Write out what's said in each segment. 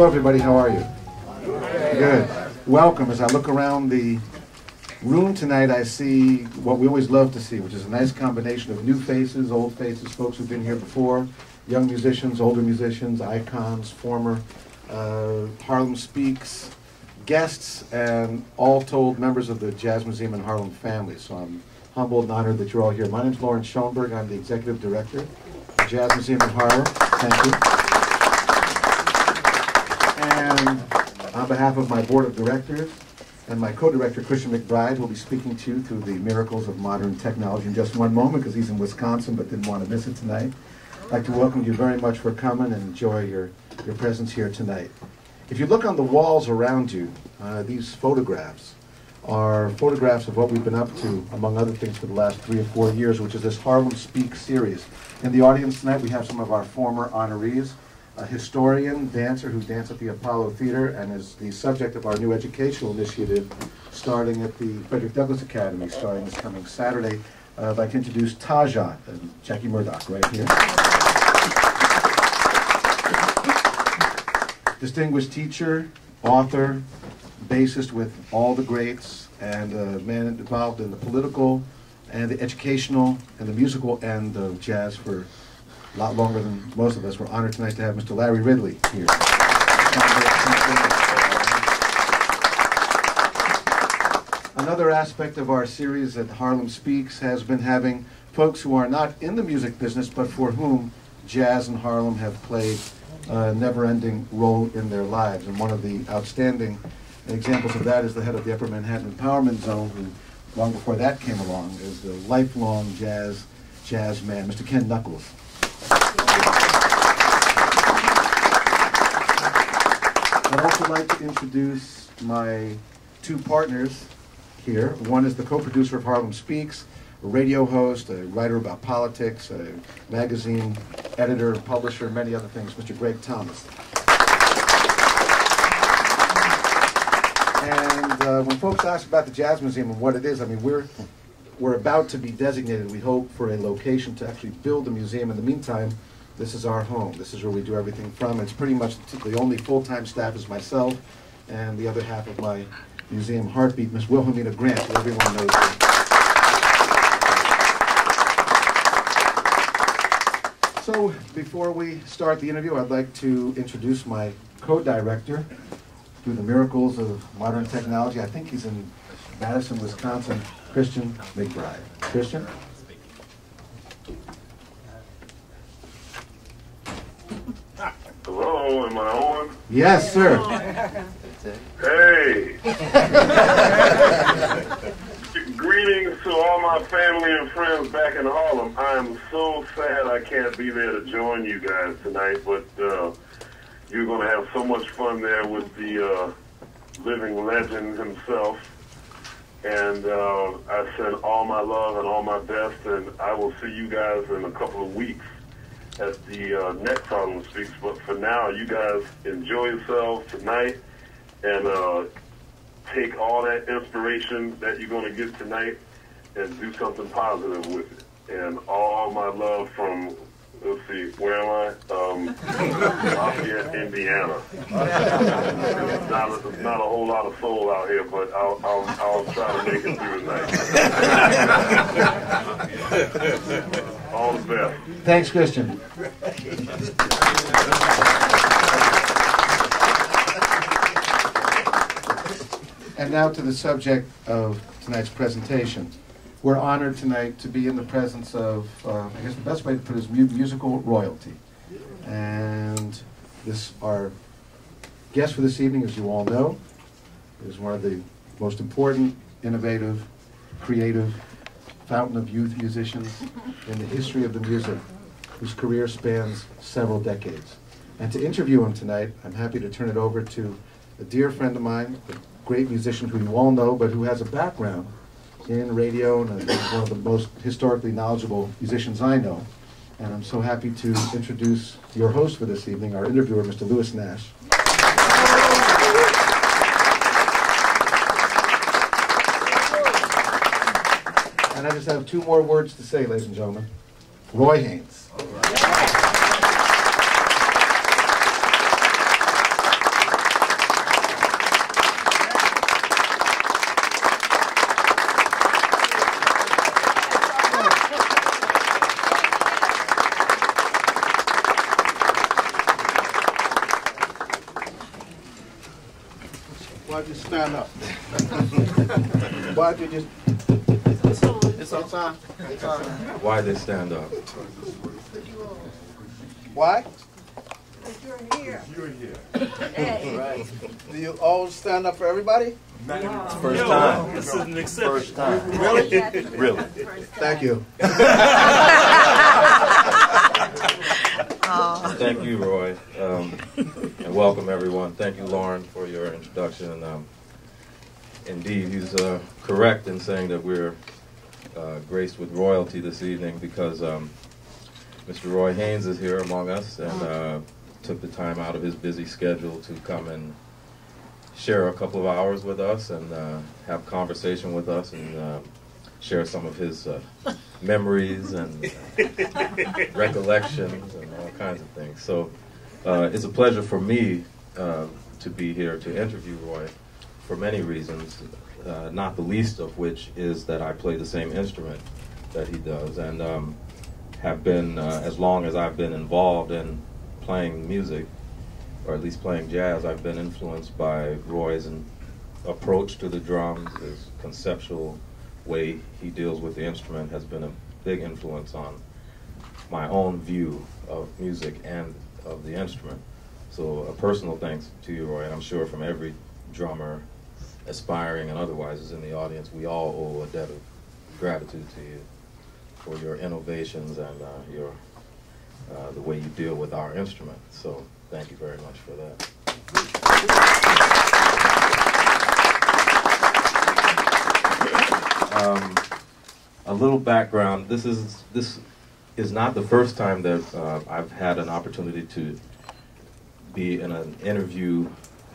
Hello, everybody. How are you? Good. Welcome. As I look around the room tonight, I see what we always love to see, which is a nice combination of new faces, old faces, folks who've been here before, young musicians, older musicians, icons, former Harlem Speaks guests, and all told members of the Jazz Museum in Harlem family. So I'm humbled and honored that you're all here. My name's Lawrence Schoenberg. I'm the Executive Director of the Jazz Museum in Harlem. Thank you. And on behalf of my board of directors and my co-director, Christian McBride, will be speaking to you through the miracles of modern technology in just one moment, because he's in Wisconsin but didn't want to miss it tonight. I'd like to welcome you very much for coming and enjoy your presence here tonight. If you look on the walls around you, these photographs are photographs of what we've been up to, among other things, for the last 3 or 4 years, which is this Harlem Speaks series. In the audience tonight, we have some of our former honorees. A historian, dancer who danced at the Apollo Theater and is the subject of our new educational initiative starting at the Frederick Douglass Academy, starting this coming Saturday. I'd like to introduce Taja and Jackie Murdoch right here. Distinguished teacher, author, bassist with all the greats, and a man involved in the political and the educational and the musical end of jazz for a lot longer than most of us. We're honored tonight to have Mr. Larry Ridley here. Another aspect of our series at Harlem Speaks has been having folks who are not in the music business, but for whom jazz and Harlem have played a never-ending role in their lives. And one of the outstanding examples of that is the head of the Upper Manhattan Empowerment Zone, who, long before that came along, is the lifelong jazz man, Mr. Ken Knuckles. I'd also like to introduce my two partners here. One is the co-producer of Harlem Speaks, a radio host, a writer about politics, a magazine editor, publisher, many other things, Mr. Greg Thomas. And when folks ask about the Jazz Museum and what it is, I mean, we're about to be designated, we hope, for a location to actually build a museum. In the meantime, this is our home. This is where we do everything from. It's pretty much the only full-time staff is myself and the other half of my museum heartbeat, Miss Wilhelmina Grant, who everyone knows her. So before we start the interview, I'd like to introduce my co-director through the miracles of modern technology. I think he's in Madison, Wisconsin, Christian McBride. Christian? Hello, am I on? Yes, sir. Hey. Greetings to all my family and friends back in Harlem. I am so sad I can't be there to join you guys tonight, but you're going to have so much fun there with the living legend himself. And I send all my love and all my best, and I will see you guys in a couple of weeks at the next Harlem Speaks. But for now, you guys enjoy yourselves tonight and take all that inspiration that you're going to get tonight and do something positive with it. And all my love from, let's see, where am I? Lafayette, Indiana. Not a whole lot of soul out here, but I'll try to make it through tonight. All the best. Thanks, Christian. And now to the subject of tonight's presentation. We're honored tonight to be in the presence of, I guess the best way to put it is musical royalty. And this, our guest for this evening, as you all know, is one of the most important, innovative, creative, fountain of youth musicians in the history of the music, whose career spans several decades. And to interview him tonight, I'm happy to turn it over to a dear friend of mine, a great musician who you all know, but who has a background in radio, and one of the most historically knowledgeable musicians I know. And I'm so happy to introduce your host for this evening, our interviewer, Mr. Lewis Nash. And I just have two more words to say, ladies and gentlemen. Roy Haynes. All right. I'll just stand up. Why did you just... It's on time. It's on time. Why they stand up? Why? Because you're here. You're here. Hey. Right. Do you all stand up for everybody? No. It's first time. This is an exception. First time. Really? Really. Thank you. Thank you, Roy, and welcome everyone. Thank you, Lauren, for your introduction. Indeed, he's correct in saying that we're graced with royalty this evening because Mr. Roy Haynes is here among us and took the time out of his busy schedule to come and share a couple of hours with us and have conversation with us and share some of his memories and recollections and all kinds of things. So it's a pleasure for me to be here to interview Roy for many reasons, not the least of which is that I play the same instrument that he does and have been, as long as I've been involved in playing music, or at least playing jazz, I've been influenced by Roy's approach to the drums, his conceptual way he deals with the instrument has been a big influence on my own view of music and of the instrument. So a personal thanks to you, Roy, and I'm sure from every drummer, aspiring and otherwise, is in the audience. We all owe a debt of gratitude to you for your innovations and your the way you deal with our instrument. So thank you very much for that. A little background. This is not the first time that I've had an opportunity to be in an interview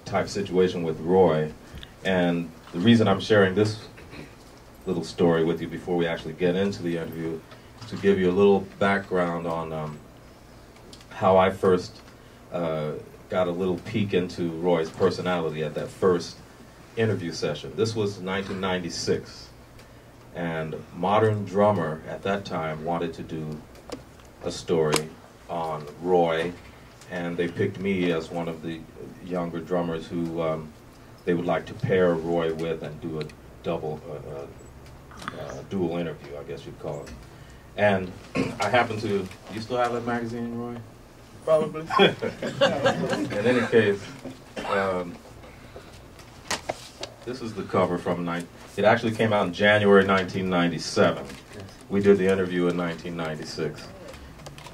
type situation with Roy, and the reason I'm sharing this little story with you before we actually get into the interview is to give you a little background on how I first got a little peek into Roy's personality at that first interview session. This was 1996. And Modern Drummer at that time wanted to do a story on Roy, and they picked me as one of the younger drummers who they would like to pair Roy with and do a dual interview, I guess you'd call it. And I happened to, you still have that magazine, Roy? Probably. In any case, this is the cover from it actually came out in January 1997. We did the interview in 1996.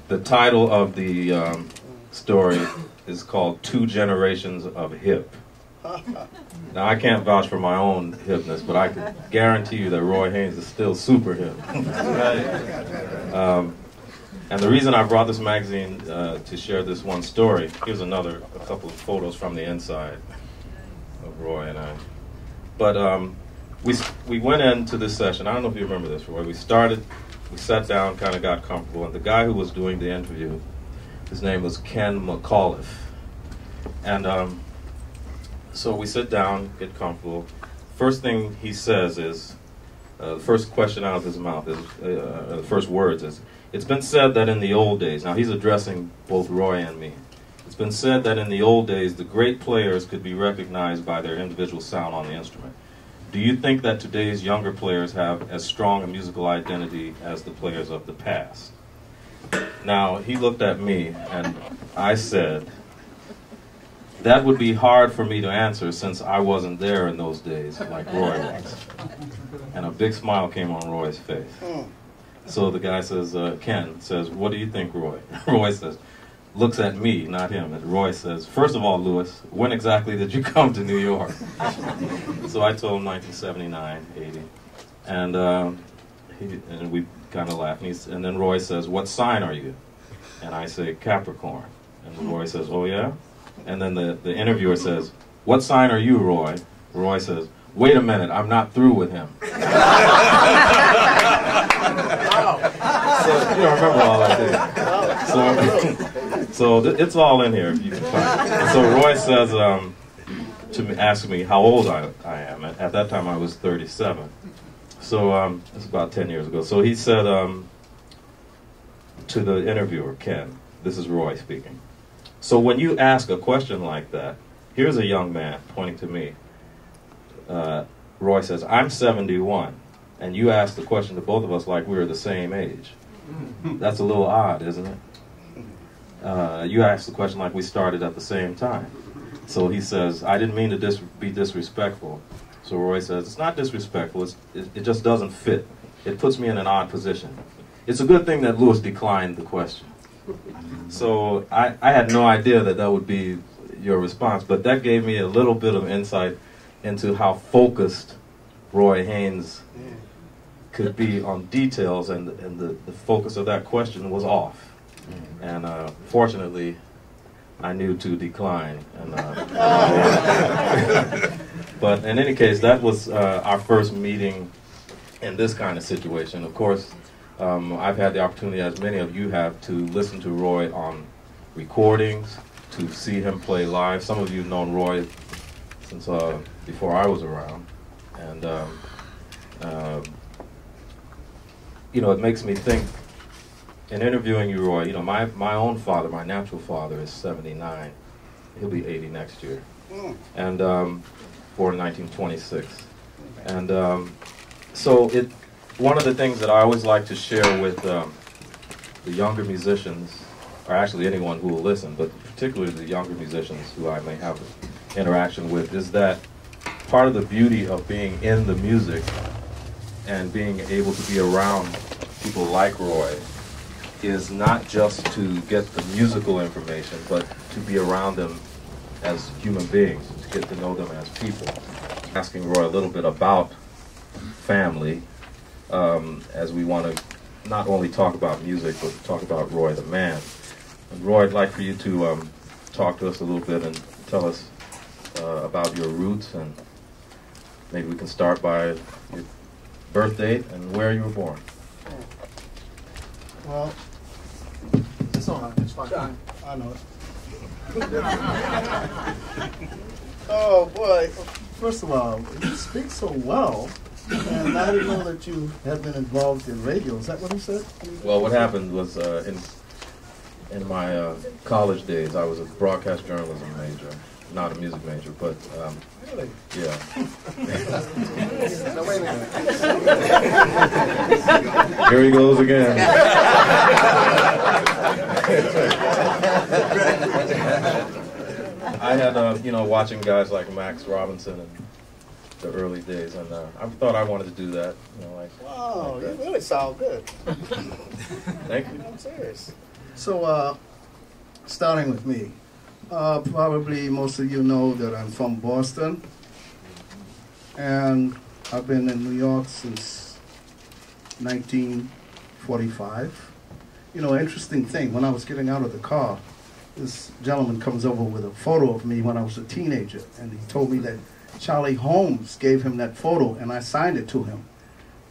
The title of the story is called Two Generations of Hip. Now, I can't vouch for my own hipness, but I can guarantee you that Roy Haynes is still super hip. And the reason I brought this magazine to share this one story, here's a couple of photos from the inside of Roy and I. But we went into this session. I don't know if you remember this, Roy. We started, we sat down, kind of got comfortable, and the guy who was doing the interview, his name was Ken McAuliffe. And so we sit down, get comfortable. First thing he says is, the first question out of his mouth is, the first words is, it's been said that in the old days, now he's addressing both Roy and me, it's been said that in the old days, the great players could be recognized by their individual sound on the instrument. Do you think that today's younger players have as strong a musical identity as the players of the past? Now, he looked at me, and I said, that would be hard for me to answer since I wasn't there in those days like Roy was. And a big smile came on Roy's face. So the guy says, Ken says, what do you think, Roy? Roy says, looks at me, not him, and Roy says, first of all, Lewis, when exactly did you come to New York? So I told him 1979, 80. And, and we kind of laughed. And then Roy says, what sign are you? And I say, Capricorn. And Roy says, oh yeah? And then the interviewer says, what sign are you, Roy? Roy says, wait a minute, I'm not through with him. So, you don't remember all I did. So it's all in here. If you can find it. And so Roy says asks me how old I am. At that time I was 37. So it's about 10 years ago. So he said to the interviewer, Ken, this is Roy speaking. So when you ask a question like that, here's a young man pointing to me. Roy says, I'm 71, and you asked the question to both of us like we were the same age. That's a little odd, isn't it? You asked the question like we started at the same time. So he says, I didn't mean to be disrespectful. So Roy says, it's not disrespectful, it just doesn't fit. It puts me in an odd position. It's a good thing that Lewis declined the question. So I had no idea that that would be your response, but that gave me a little bit of insight into how focused Roy Haynes could be on details, and the focus of that question was off. And fortunately, I knew to decline. And, but in any case, that was our first meeting in this kind of situation. Of course, I've had the opportunity, as many of you have, to listen to Roy on recordings, to see him play live. Some of you have known Roy since before I was around. And, you know, it makes me think, in interviewing you, Roy, you know, my own father, my natural father, is 79. He'll be 80 next year. And born in 1926. And so one of the things that I always like to share with the younger musicians, or actually anyone who will listen, but particularly the younger musicians who I may have interaction with, is that part of the beauty of being in the music and being able to be around people like Roy is not just to get the musical information, but to be around them as human beings, to get to know them as people. Asking Roy a little bit about family, as we want to not only talk about music, but talk about Roy the man. And Roy, I'd like for you to talk to us a little bit and tell us about your roots, and maybe we can start by your birth date and where you were born. Well, it's on. It's fine. John. I know it. Oh boy! First of all, you speak so well, and I didn't know that you had been involved in radio. Is that what he said? Well, what happened was in my college days, I was a broadcast journalism major, not a music major, but really, yeah. No, wait a minute. Here he goes again. I had, you know, watching guys like Max Robinson in the early days, and I thought I wanted to do that. You know, like, wow, like that. You really sound good. Thank you. I'm serious. So, starting with me. Probably most of you know that I'm from Boston, and I've been in New York since 1945. You know, interesting thing, when I was getting out of the car, this gentleman comes over with a photo of me when I was a teenager, and he told me that Charlie Holmes gave him that photo, and I signed it to him.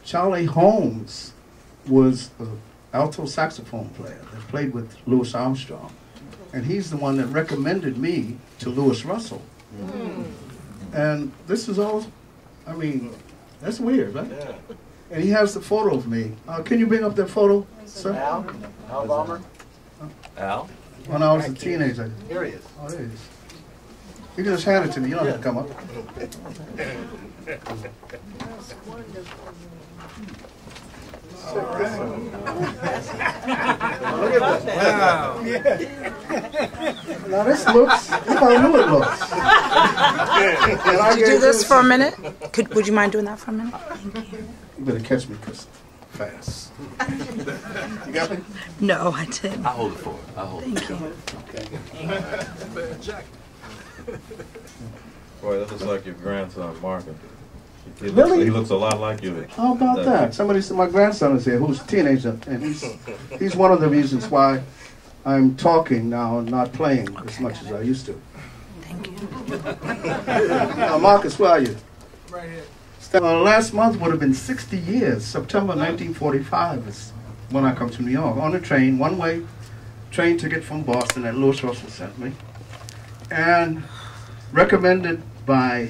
Charlie Holmes was an alto saxophone player that played with Louis Armstrong. And he's the one that recommended me to Louis Russell. Mm. And this is all, I mean, that's weird, right? Yeah. And he has the photo of me. Can you bring up that photo, sir? Al Balmer? Al? When I was a teenager. Here he is. Oh, there he is. You can just hand it to me. You don't have to come up. That's wonderful. All right. Look at this. Wow. Yeah. Now this looks, if I knew it looks. Could you do this for a minute? Would you mind doing that for a minute? Thank you. You better catch me, because fast. You got me? No, I didn't. I'll hold it for her. I'll hold it. Thank you. Okay. Boy, that looks like your grandson, Marvin. He looks a lot like you. How about that? Somebody said my grandson is here, who's a teenager, and he's one of the reasons why I'm talking now and not playing as much as I used to. Thank you. Now, Marcus, where are you? Right here. Last month would have been 60 years. September 1945 is when I come to New York on a train, one-way train ticket from Boston that Louis Russell sent me, and recommended by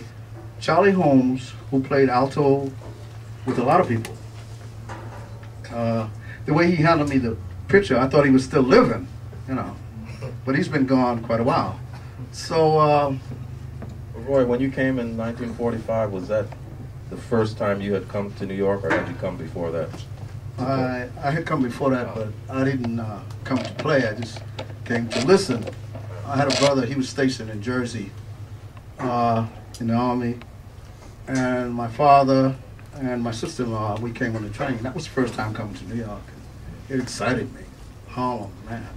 Charlie Holmes, who played alto with a lot of people. The way he handed me the picture, I thought he was still living, you know, but he's been gone quite a while. So Roy, when you came in 1945, was that the first time you had come to New York, or had you come before that? I had come before that, but I didn't come to play. I just came to listen. I had a brother. He was stationed in Jersey in the Army. And my father and my sister-in-law, we came on the train. That was the first time coming to New York. It excited me. Harlem, man.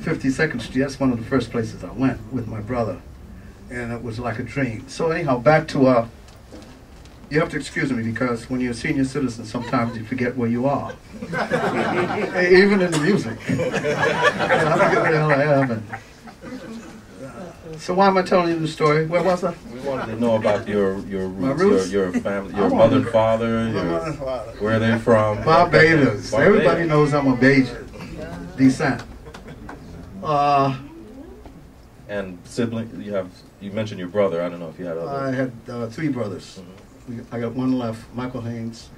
52nd Street, that's one of the first places I went with my brother. And it was like a dream. So anyhow, back to, you have to excuse me, because when you're a senior citizen, sometimes you forget where you are. Even in the music. I forget where the hell I am. So why am I telling you the story? Where was I? We wanted to know about your roots, your family, your mother and father, where they're from. Barbados. Everybody knows I'm of Bajan descent. And sibling, you mentioned your brother. I don't know if you had other. I had three brothers. Mm-hmm. I got one left, Michael Haynes.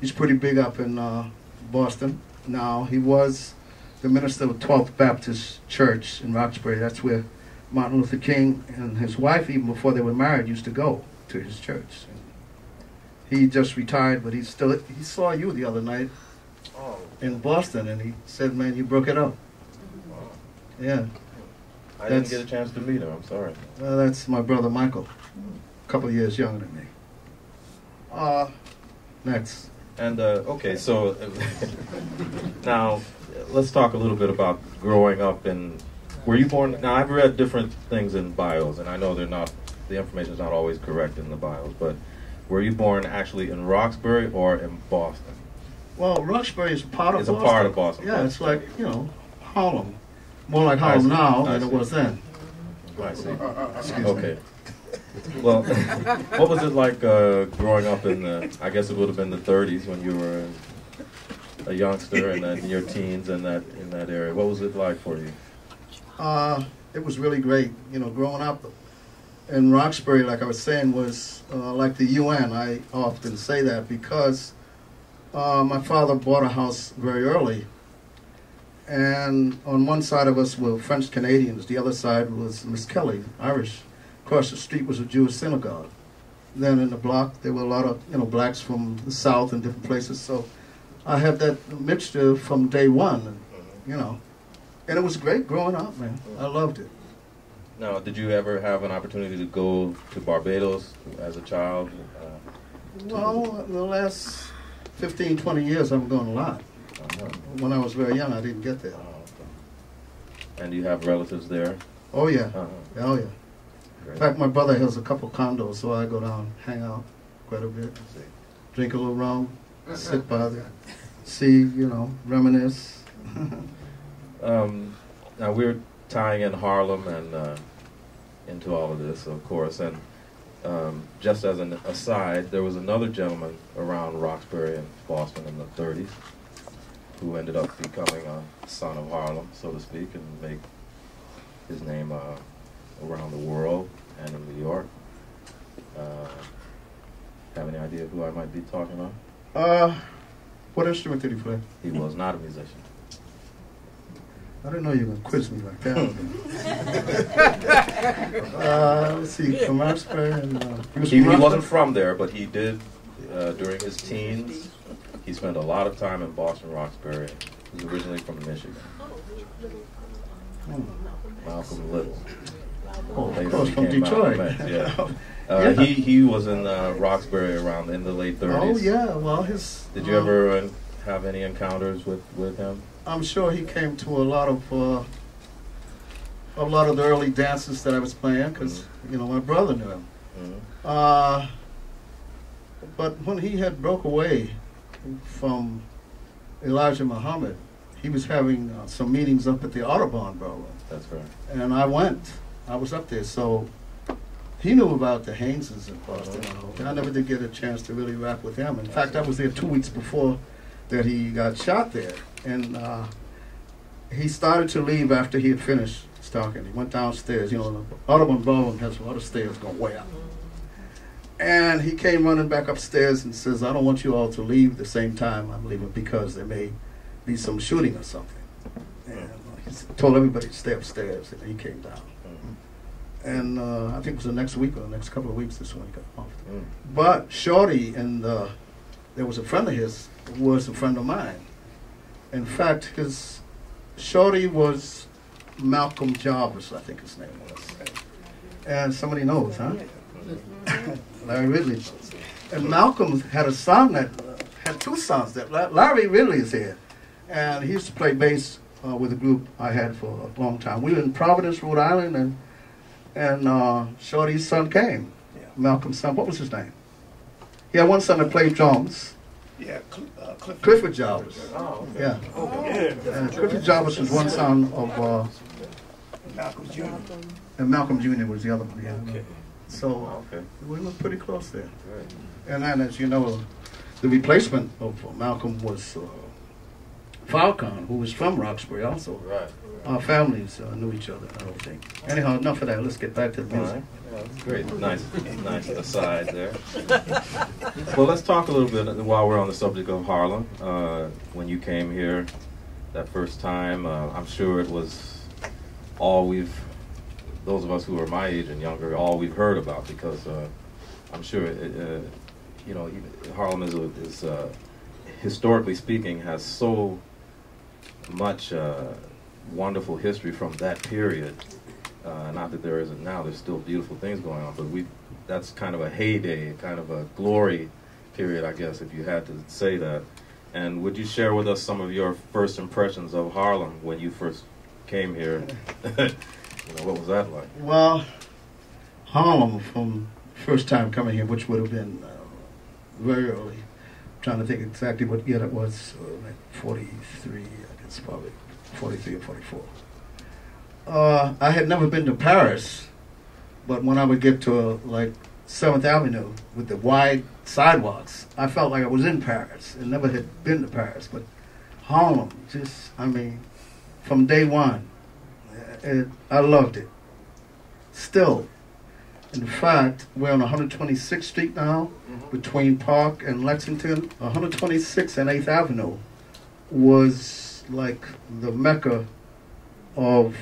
He's pretty big up in Boston now. He was the minister of 12th Baptist Church in Roxbury. That's where Martin Luther King and his wife, even before they were married, used to go to his church. He just retired, but he's still, he saw you the other night in Boston, and he said, man, you broke it up. Wow. Yeah. I didn't get a chance to meet him, I'm sorry. That's my brother Michael, a couple of years younger than me. Next. And, okay, so, now, let's talk a little bit about growing up in. Were you born? Now, I've read different things in bios, and I know they're not, the information is not always correct in the bios, but were you born actually in Roxbury or in Boston? Well, Roxbury is part of Boston. It's a part of Boston. Yeah, it's like, you know, Harlem. More like Harlem now than it was then. I see. Excuse me. Well, what was it like growing up in the, I guess it would have been the 30s when you were a youngster and in your teens and in that area? What was it like for you? It was really great. You know, growing up in Roxbury, like I was saying, was like the UN. I often say that because my father bought a house very early. And on one side of us were French Canadians. The other side was Miss Kelly, Irish. Across the street was a Jewish synagogue. Then in the block, there were a lot of, you know, blacks from the South and different places. So I had that mixture from day one, you know. And it was great growing up, man. I loved it. Now, did you ever have an opportunity to go to Barbados as a child? Well, in the last 15, 20 years, I've gone a lot. When I was very young, I didn't get there. And you have relatives there? Oh, yeah. Oh, yeah. Great. In fact, my brother has a couple condos, so I go down, hang out quite a bit, drink a little rum, sit by the sea, you know, reminisce. Now we're tying in Harlem and into all of this, of course, and just as an aside, there was another gentleman around Roxbury and Boston in the 30s who ended up becoming a son of Harlem, so to speak, and make his name around the world and in New York. Have any idea who I might be talking about? What instrument did he play? He was not a musician. I didn't know you were going to quiz me like that. Let's see, from Roxbury and... he wasn't from there, but he did, during his teens, he spent a lot of time in Boston, Roxbury. He's originally from Michigan. Malcolm Little. Oh, of course, from Detroit. Yeah. Yeah. He was in Roxbury around in the late 30s. Oh, yeah, well, his... Did you ever have any encounters with him? I'm sure he came to a lot of the early dances that I was playing, because you know my brother knew him. But when he had broke away from Elijah Muhammad, he was having some meetings up at the Audubon Ballroom. That's right. And I went. I was up there, so he knew about the Hayneses in Boston. And I never did get a chance to really rap with him. In fact, I was there 2 weeks before that he got shot there. And he started to leave after he had finished talking. He went downstairs. You know, the Audubon Ballroom has a lot of stairs going way up. And he came running back upstairs and says, I don't want you all to leave the same time I'm leaving because there may be some shooting or something. And he told everybody to stay upstairs, and he came down. And I think it was the next week or the next couple of weeks this one he got off. Mm. But Shorty, and there was a friend of his, was a friend of mine. In fact, his Shorty was Malcolm Jarvis, I think his name was. And somebody knows, huh? Larry Ridley knows. And Malcolm had a son that had two sons. That Larry Ridley is here, and he used to play bass with a group I had for a long time. We were in Providence, Rhode Island, and Shorty's son came. Yeah. Malcolm's son. What was his name? He had one son that played drums. Yeah, Clifford Jarvis. Oh, okay. Yeah. Okay. And Clifford Jarvis was one son of Malcolm Jr. And Malcolm Jr. was the other one. Yeah. Okay. So we were pretty close there. Right. And then, as you know, the replacement of Malcolm was Falcon, who was from Roxbury also. Right. Our families knew each other, I don't think. Anyhow, enough of that. Let's get back to the music. All right. Great. Nice, nice aside there. Well, let's talk a little bit while we're on the subject of Harlem. When you came here that first time, I'm sure it was all those of us who are my age and younger, all we've heard about, because I'm sure, you know, Harlem is historically speaking, has so much wonderful history from that period. Not that there isn't now, there's still beautiful things going on, but that's kind of a heyday, kind of a glory period, I guess, if you had to say that. And would you share with us some of your first impressions of Harlem when you first came here? You know, what was that like? Well, Harlem, from first time coming here, which would have been very early, I'm trying to think exactly what year that was, like 43, I guess, probably 43 or 44. I had never been to Paris, but when I would get to like 7th Avenue with the wide sidewalks, I felt like I was in Paris, and never had been to Paris. But Harlem, just, I mean, from day one, I loved it. Still, in fact, we're on 126th Street now, between Park and Lexington. 126th and 8th Avenue was like the mecca of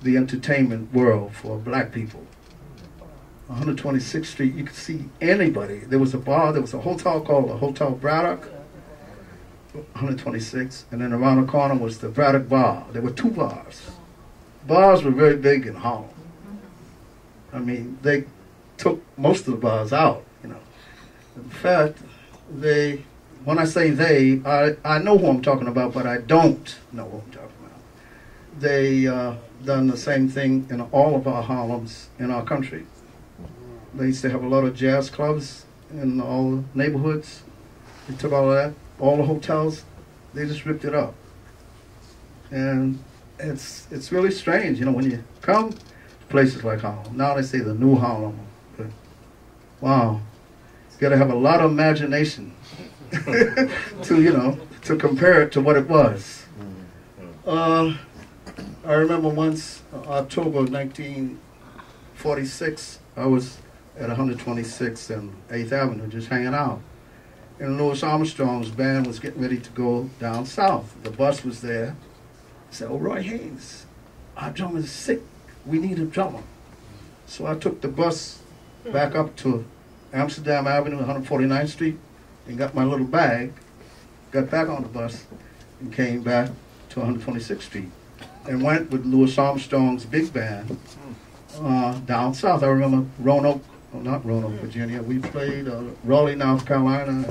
the entertainment world for black people. 126th Street, you could see anybody. There was a bar, there was a hotel called the Hotel Braddock, 126th, and then around the corner was the Braddock Bar. There were two bars. Bars were very big in Harlem. I mean, they took most of the bars out, you know. In fact, they, when I say they, I know who I'm talking about, but I don't know who I'm talking about. They done the same thing in all of our Harlems in our country. They used to have a lot of jazz clubs in all the neighborhoods. They took all of that, all the hotels, they just ripped it up. And it's really strange, you know, when you come to places like Harlem. Now they say the new Harlem, but wow, you got to have a lot of imagination to, you know, to compare it to what it was. I remember once, October 1946, I was at 126th and 8th Avenue just hanging out, and Louis Armstrong's band was getting ready to go down south. The bus was there. I said, "Oh, Roy Haynes, our drummer's sick. We need a drummer." So I took the bus back up to Amsterdam Avenue, 149th Street, and got my little bag, got back on the bus, and came back to 126th Street, and went with Louis Armstrong's big band down south. I remember Roanoke, well, not Roanoke, Virginia. We played Raleigh, North Carolina, and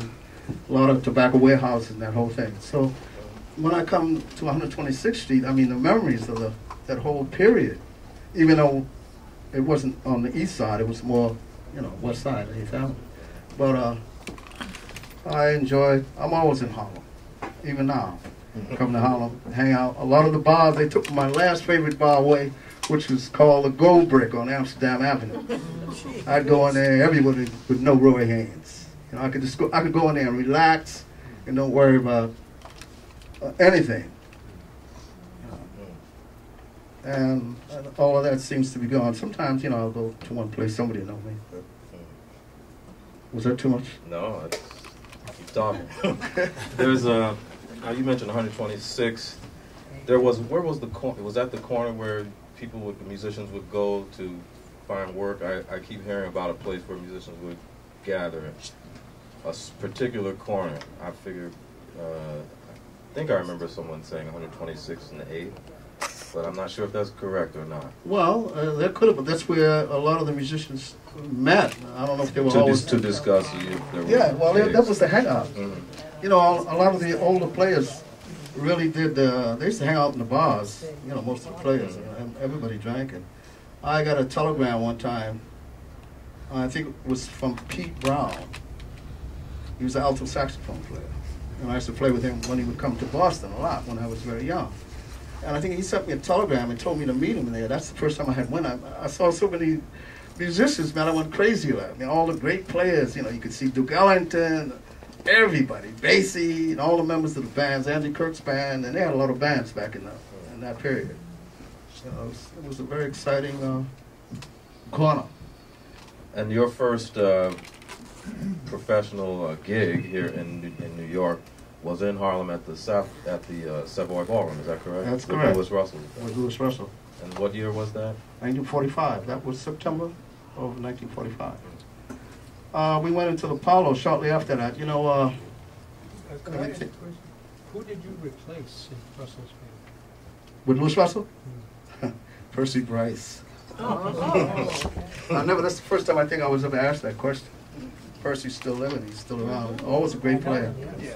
a lot of tobacco warehouses and that whole thing. So when I come to 126th Street, I mean, the memories of that whole period, even though it wasn't on the east side, it was more, you know, west side of 8th Avenue. But I'm always in Harlem, even now. Come to Harlem, hang out. A lot of the bars, they took my last favorite bar away, which was called the Gold Brick on Amsterdam Avenue. I'd go in there, everybody would know Roy Haynes. You know, I could go in there and relax and don't worry about anything. And all of that seems to be gone. Sometimes, you know, I'll go to one place, somebody will know me. Was that too much? No, keep talking. There's a, now you mentioned 126th. There was, where was the corner? Was that the corner where people, musicians would go to find work. I keep hearing about a place where musicians would gather, a particular corner. I figured, I think I remember someone saying 126th and the 8th, but I'm not sure if that's correct or not. Well, that could have, but that's where a lot of the musicians met. I don't know if they were always... to discuss if there were... Yeah, well, that was the hangout. Mm-hmm. You know, a lot of the older players really did, they used to hang out in the bars, you know, most of the players, and everybody drank. And I got a telegram one time, I think it was from Pete Brown. He was an alto saxophone player. And I used to play with him when he would come to Boston a lot when I was very young. And I think he sent me a telegram and told me to meet him there. That's the first time I had went. I saw so many musicians, man, I went crazy about it. I mean, all the great players, you know, you could see Duke Ellington, everybody, Basie, and all the members of the bands, Andy Kirk's band, and they had a lot of bands back in that period. You know, it was a very exciting corner. And your first professional gig here in New York was in Harlem at the Savoy Ballroom. Is that correct? That's correct. With Louis Russell. With Louis Russell. And what year was that? 1945. That was September of 1945. We went into the Apollo shortly after that. You know, who did you replace in Brussels? With Louis Russell? Hmm. Percy Bryce. Oh. That's the first time I think I was ever asked that question. Percy's still living, he's still around. Always a great player. Yeah.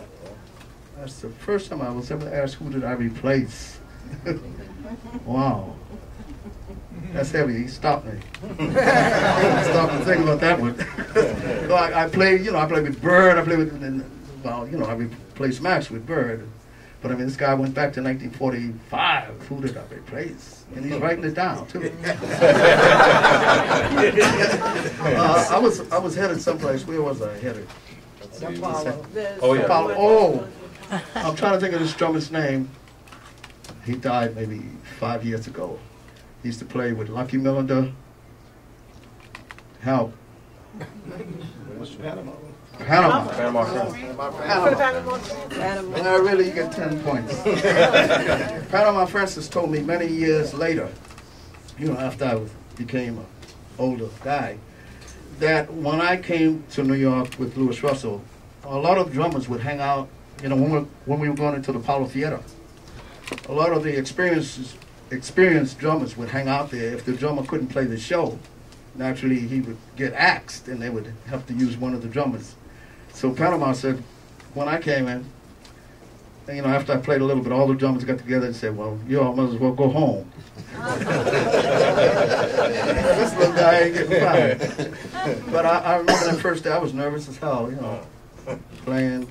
That's the first time I was ever asked, who did I replace? Wow. That's heavy, he stopped me. Stopped and think about that one. You know, I played with Bird, I replaced Max with Bird. But I mean, this guy went back to 1945. Who did I replace? And he's writing it down too. I was headed someplace. Where was I headed? Apollo. Oh yeah. Apollo. Oh, I'm trying to think of this drummer's name. He died maybe 5 years ago. He used to play with Lucky Millender. Help. Panama. And I really get 10 points. Panama Francis told me many years later, you know, after I became an older guy, that when I came to New York with Louis Russell, a lot of drummers would hang out, you know, when we were going into the Apollo Theater. A lot of the experienced drummers would hang out there. If the drummer couldn't play the show, naturally he would get axed and they would have to use one of the drummers. So Panama said, when I came in, and, you know, after I played a little bit, all the drummers got together and said, well, you all might as well go home. This little guy ain't getting fired. But I remember that first day, I was nervous as hell, you know, playing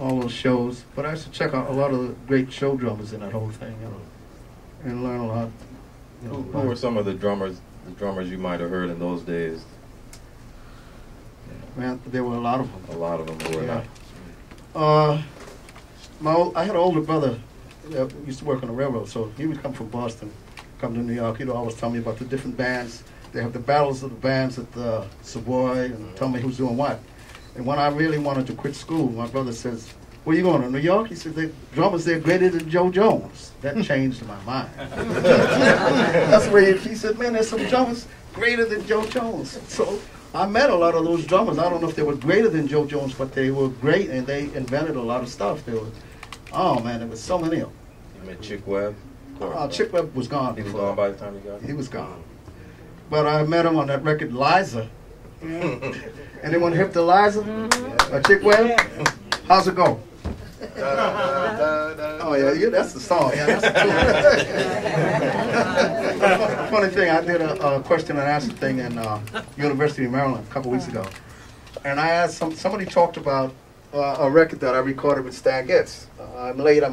all those shows. But I used to check out a lot of the great show drummers in that whole thing, you know, and learn a lot. You know, who were some of the drummers you might have heard in those days? Man, there were a lot of them. A lot of them were. Yeah. I had an older brother that used to work on the railroad, so he would come from Boston, come to New York. He'd always tell me about the different bands. They have the battles of the bands at the Savoy, and tell me who's doing what. And when I really wanted to quit school, my brother says, where you going, to New York? He said, the drummers there greater than Joe Jones. That changed my mind. That's where he said, man, there's some drummers greater than Joe Jones. So I met a lot of those drummers. I don't know if they were greater than Joe Jones, but they were great, and they invented a lot of stuff. They were, oh man, there was so many of them. You met Chick Webb? Chick Webb was gone. He was gone by the time you got here? He was gone. But I met him on that record, Liza. Anyone hip to Liza? Mm-hmm. Chick Webb? Yeah. How's it go? Oh yeah, that's the song. Yeah, that's the cool. Funny thing, I did a question and answer thing in University of Maryland a couple weeks ago, and I asked somebody talked about a record that I recorded with Stan Getz. I'm late. Yeah.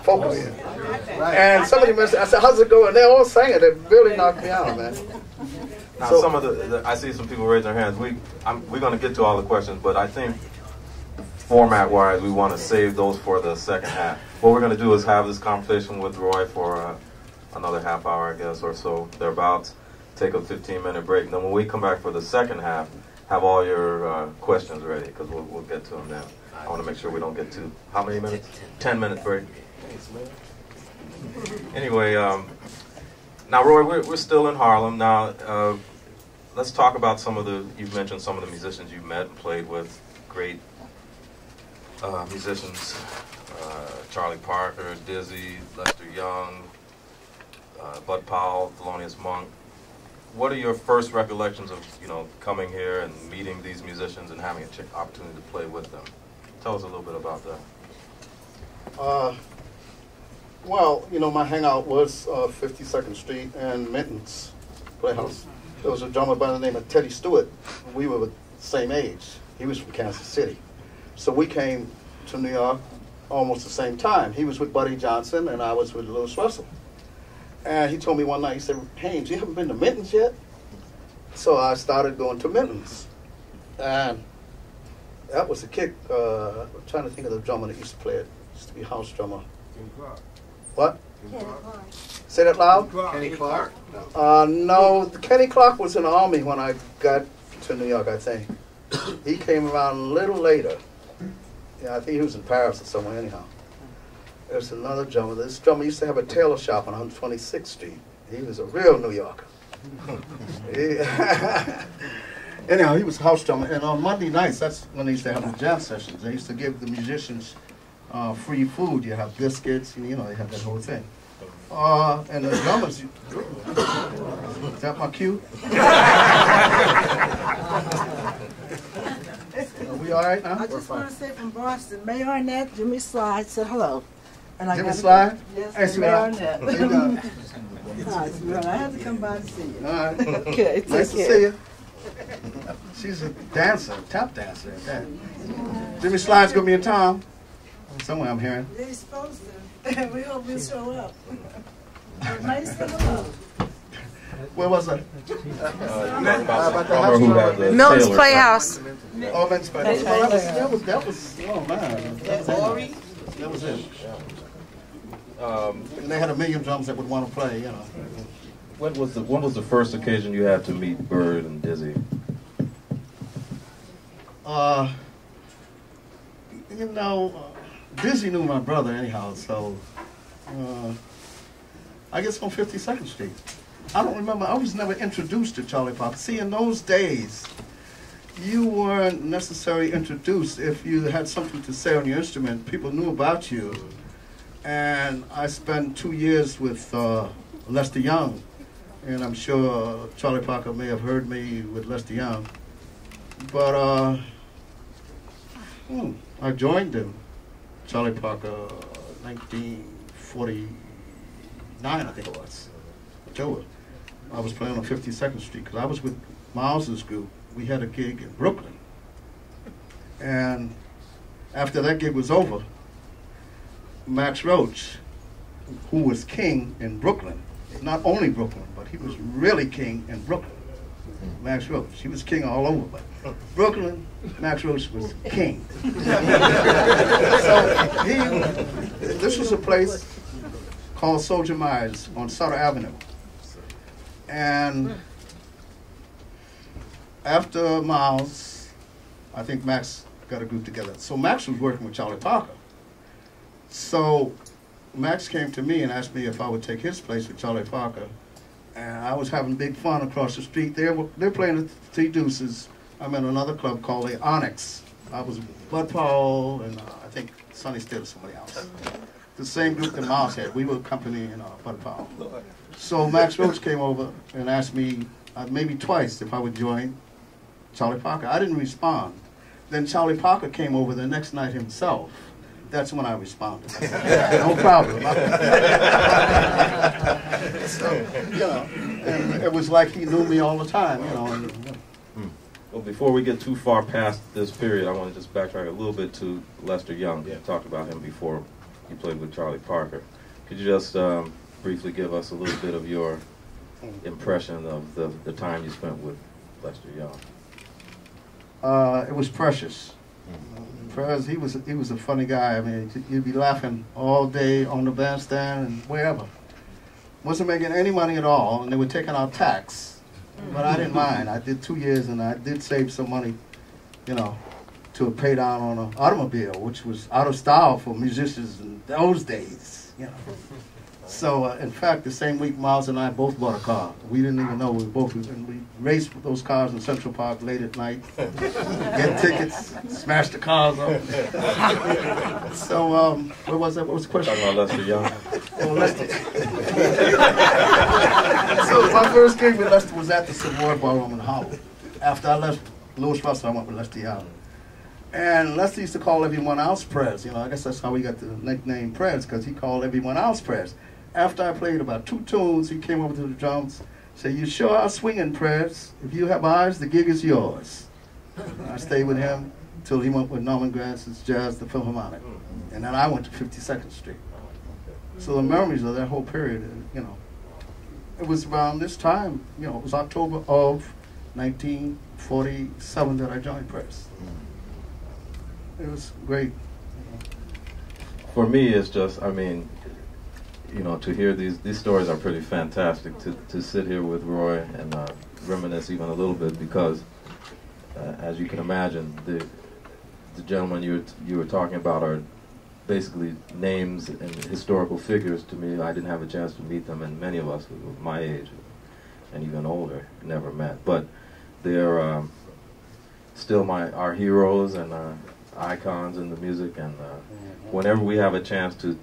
Focus. Oh, yeah. Right. And somebody mentioned, I said, "How's it go?" And they all sang it. It really knocked me out, man. Now so, some of the I see some people raising their hands. We're going to get to all the questions, but I think, format-wise, we want to save those for the second half. What we're going to do is have this conversation with Roy for another half hour, I guess, or so, thereabouts. Take a 15-minute break. And then when we come back for the second half, have all your questions ready, because we'll get to them now. I want to make sure we don't get to, how many minutes? 10-minute break. Anyway, now, Roy, we're still in Harlem. Now, Let's talk about some of the, you've mentioned some of the musicians you've met and played with, great musicians, Charlie Parker, Dizzy, Lester Young, Bud Powell, Thelonious Monk. What are your first recollections of, you know, coming here and meeting these musicians and having an opportunity to play with them? Tell us a little bit about that. Well, you know, my hangout was 52nd Street and Minton's Playhouse. There was a drummer by the name of Teddy Stewart. We were the same age. He was from Kansas City. So we came to New York almost the same time. He was with Buddy Johnson, and I was with Louis Russell. And he told me one night, he said, "Haynes, you haven't been to Minton's yet?" So I started going to Minton's. And that was a kick. I'm trying to think of the drummer that used to play it. Used to be a house drummer. King Clark. What? Kenny Clarke. Say that loud? Kenny Clark. No, Kenny Clark was in the Army when I got to New York, I think. He came around a little later. Yeah, I think he was in Paris or somewhere anyhow. There's another drummer. This drummer used to have a tailor shop on 126th Street. He was a real New Yorker. Anyhow, he was a house drummer. And on Monday nights, that's when they used to have the jazz sessions. They used to give the musicians free food. You have biscuits, you know, they have that whole thing. And the drummers, is that my cue? Are we all right now? I just want to say from Boston, May Arnett, Jimmy Slide said hello. And I Jimmy Slide? Yes, hey, May Arnett. I had to come by to see you. All right. Okay, nice to see you. She's a dancer, tap dancer at that. Jimmy Slide's going to be in town. Somewhere, I'm hearing. They're supposed to. We hope you show up. Nice to hello. Where was I? Milton's Playhouse. Oh, Milton's Playhouse. That was, oh man. That was it. And they had a million drums that would want to play, you know. What was the first occasion you had to meet Bird and Dizzy? You know, Dizzy knew my brother anyhow, so I guess on 52nd Street. I don't remember, I was never introduced to Charlie Parker. See, in those days, you weren't necessarily introduced. If you had something to say on your instrument, people knew about you. And I spent 2 years with Lester Young, and I'm sure Charlie Parker may have heard me with Lester Young. But I joined him. Charlie Parker, 1949, I think it was. I was playing on 52nd Street because I was with Miles's group. We had a gig in Brooklyn. And after that gig was over, Max Roach, who was king in Brooklyn, not only Brooklyn, but he was really king in Brooklyn. Max Roach. He was king all over, but Brooklyn, Max Roach was king. So this was a place called Soldier Myers on Sutter Avenue. And after Miles, I think Max got a group together. So Max was working with Charlie Parker. So Max came to me and asked me if I would take his place with Charlie Parker. And I was having big fun across the street. They're playing the Three Deuces. I'm in another club called the Onyx. I was Bud Powell and I think Sonny Stitt or somebody else. The same group that Miles had. We were accompanying Bud Powell. So Max Roach came over and asked me maybe twice if I would join Charlie Parker. I didn't respond. Then Charlie Parker came over the next night himself. That's when I responded. I said, no problem. So, you know, and it was like he knew me all the time, you know. Well, before we get too far past this period, I want to just backtrack a little bit to Lester Young. You talked about him before he played with Charlie Parker. Could you just briefly give us a little bit of your impression of the time you spent with Lester Young? It was precious. He was a funny guy. I mean, you'd be laughing all day on the bandstand and wherever. Wasn't making any money at all, and they were taking our tax. But I didn't mind. I did 2 years, and I did save some money, you know, to pay down on an automobile, which was out of style for musicians in those days, you know. So in fact, the same week, Miles and I both bought a car. We didn't even know we both, and we raced those cars in Central Park late at night, get tickets, smash the cars up. So what was that? What was the question? Talking about Lester Young. Oh, Lester. So my first gig with Lester was at the Savoy Ballroom in Harlem. After I left Louis Russell, I went with Lester Young. And Lester used to call everyone else Prez. You know, I guess that's how we got the nickname Prez, because he called everyone else Prez. After I played about 2 tunes, he came over to the drums, said, "You sure are swinging, Prez. If you have eyes, the gig is yours." I stayed with him until he went with Norman Granz's Jazz, the Philharmonic. And then I went to 52nd Street. So the memories of that whole period, you know, it was around this time, you know, it was October of 1947 that I joined Prez. It was great. For me, it's just, I mean, you know, to hear these stories are pretty fantastic. To sit here with Roy and reminisce even a little bit, because as you can imagine, the gentlemen you were talking about are basically names and historical figures to me. I didn't have a chance to meet them, and many of us my age and even older never met. But they're still our heroes and icons in the music, and whenever we have a chance to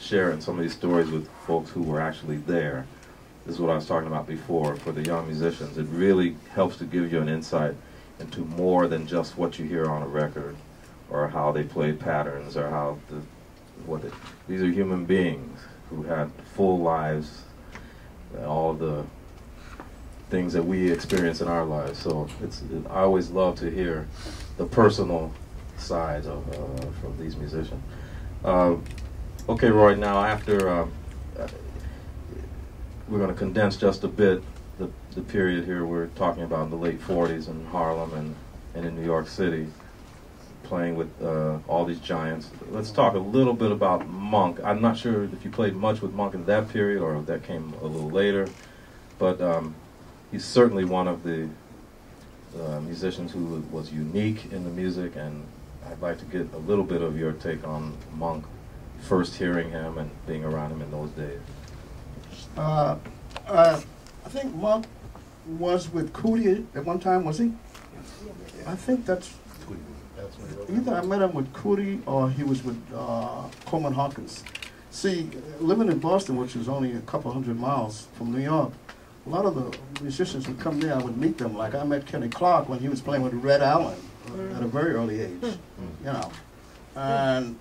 share in some of these stories with folks who were actually there, this is what I was talking about before, for the young musicians, it really helps to give you an insight into more than just what you hear on a record, or how they play patterns, or how these are human beings who had full lives, and all the things that we experience in our lives. So I always love to hear the personal sides from these musicians. Okay, Roy, now after, we're gonna condense just a bit the period here we're talking about in the late 40s in Harlem and in New York City, playing with all these giants. Let's talk a little bit about Monk. I'm not sure if you played much with Monk in that period or if that came a little later, but he's certainly one of the musicians who was unique in the music, and I'd like to get a little bit of your take on Monk, first hearing him and being around him in those days. I think Monk was with Coutier at one time, was he? I think that's either I met him with Coutier or he was with Coleman Hawkins. See, living in Boston, which was only a couple hundred miles from New York, a lot of the musicians would come there, I would meet them. Like I met Kenny Clarke when he was playing with Red Allen at a very early age, you know. And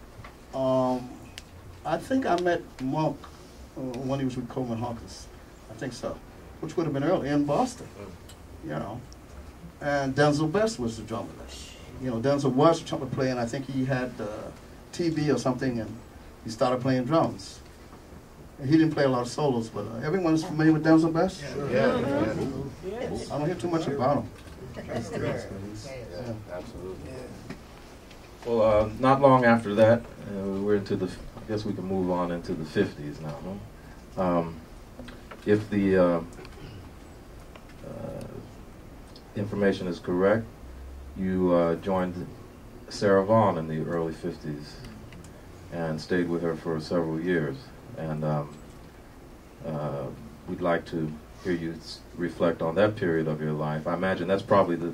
I think I met Monk when he was with Coleman Hawkins, I think so, which would have been early in Boston, you know. And Denzel Best was the drummer. You know, Denzel was a trumpet player, and I think he had TB or something, and he started playing drums. He didn't play a lot of solos, but everyone's familiar with Denzel Best? Yeah. I don't hear too much about him. Yeah, absolutely. Well, not long after that, we're into the, I guess we can move on into the 50s now, huh? If the information is correct, you joined Sarah Vaughan in the early 50s and stayed with her for several years. And we'd like to hear you reflect on that period of your life. I imagine that's probably the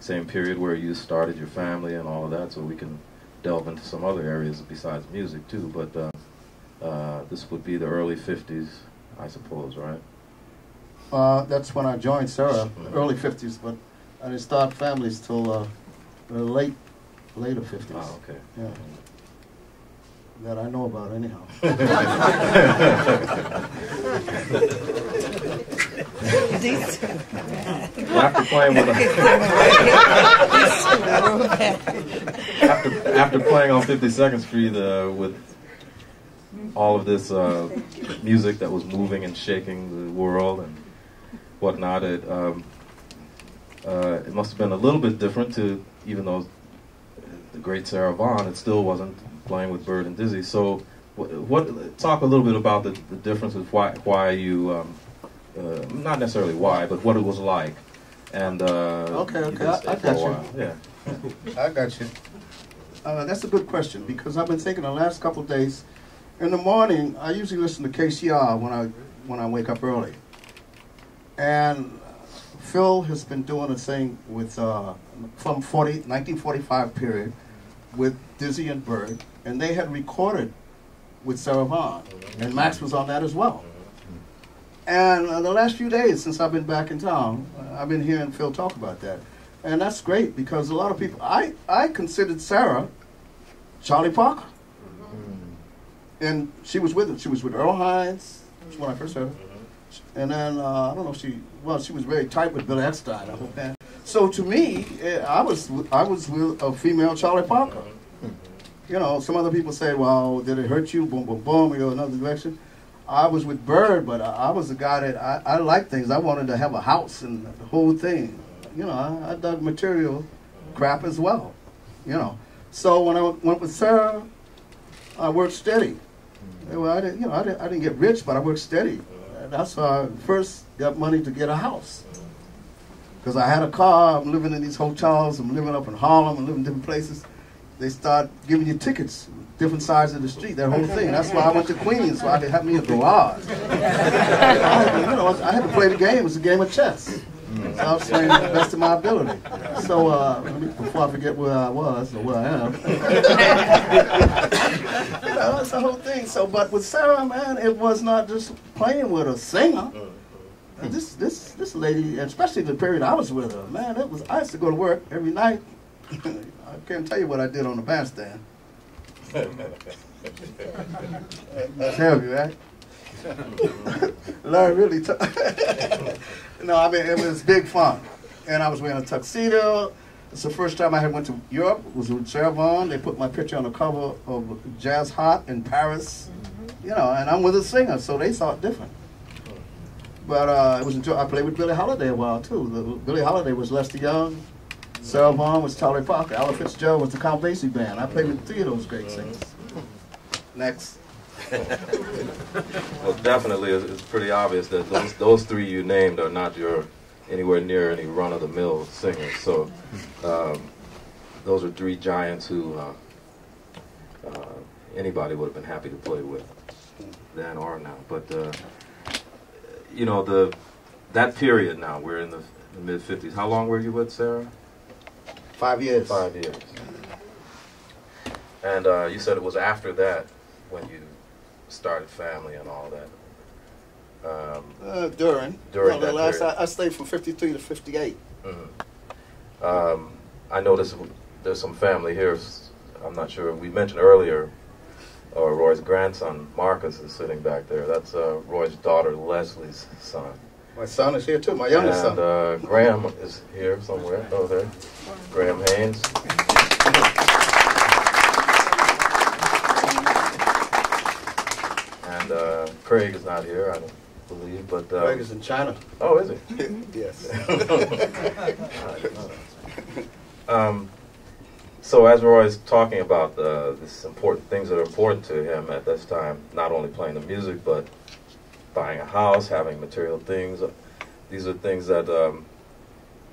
same period where you started your family and all of that, so we can delve into some other areas besides music too. But this would be the early 50s, I suppose, right? That's when I joined Sarah, early 50s, but I didn't start families till later 50s. Oh, okay. Yeah. That I know about, anyhow. After playing on 52nd Street with all of this music that was moving and shaking the world and whatnot, it must have been a little bit different to, even though the great Sarah Vaughan, it still wasn't playing with Bird and Dizzy. So what talk a little bit about the differences, why you, not necessarily why, but what it was like. And okay, I got you. Yeah. I got you. That's a good question, because I've been thinking the last couple of days, In the morning, I usually listen to KCR when I wake up early. And Phil has been doing a thing with from 1945 period with Dizzy and Bird, and they had recorded with Sarah Vaughan, and Max was on that as well. And the last few days since I've been back in town, I've been hearing Phil talk about that. And that's great because a lot of people, I considered Sarah Charlie Parker. And she was with him. She was with Earl Hines, that's when I first heard her. And then, I don't know if she, well, she was very tight with Bill Eckstein, I hope that. So to me, I was with a female Charlie Parker. You know, some other people say, well, did it hurt you? Boom, boom, boom, we go another direction. I was with Bird, but I was a guy that, I liked things. I wanted to have a house and the whole thing. You know, I dug material crap as well, you know. So when I went with Sarah, I worked steady. Well, I didn't get rich, but I worked steady. That's how I first got money to get a house. Because I had a car, I'm living in these hotels, I'm living up in Harlem, I'm living in different places. They start giving you tickets, different sides of the street, that whole thing. That's why I went to Queens, so I could have me a garage. I had to play the game. It was a game of chess. So I was playing to the best of my ability. So before I forget where I was or where I am, you know, that's the whole thing. So, but with Sarah, man, it was not just playing with a singer. This lady, especially the period I was with her, man, it was. I used to go to work every night. I can't tell you what I did on the bandstand. I'll tell you, right? Larry Ridley. No, I mean, it was big fun. And I was wearing a tuxedo. It's the first time I had went to Europe. It was with Sarah Vaughan. They put my picture on the cover of Jazz Hot in Paris. You know, and I'm with a singer, so they saw it different. But it was enjoyable. I played with Billie Holiday a while, too. Billie Holiday was Lester Young. Sarah Vaughan was Charlie Parker. Ella Fitzgerald was the Count Basie Band. I played with three of those great singers. Next. Well, definitely, it's pretty obvious that those three you named are not your anywhere near any run-of-the-mill singers. So those are three giants who anybody would have been happy to play with then or now. But you know, that period now, we're in the mid-50s. How long were you with Sarah? 5 years. 5 years. And you said it was after that when you started family and all that. During that last period. I stayed from 53 to 58. Mm-hmm. I noticed there's some family here. I'm not sure. We mentioned earlier Roy's grandson, Marcus, is sitting back there. That's Roy's daughter, Leslie's son. My son is here, too, my youngest son. Graham is here somewhere. Oh, there. Graham Haynes. Craig is not here, I don't believe, but... Craig is in China. Oh, is he? Yes. So as Roy is talking about these important things that are important to him at this time, not only playing the music, but buying a house, having material things, these are things that,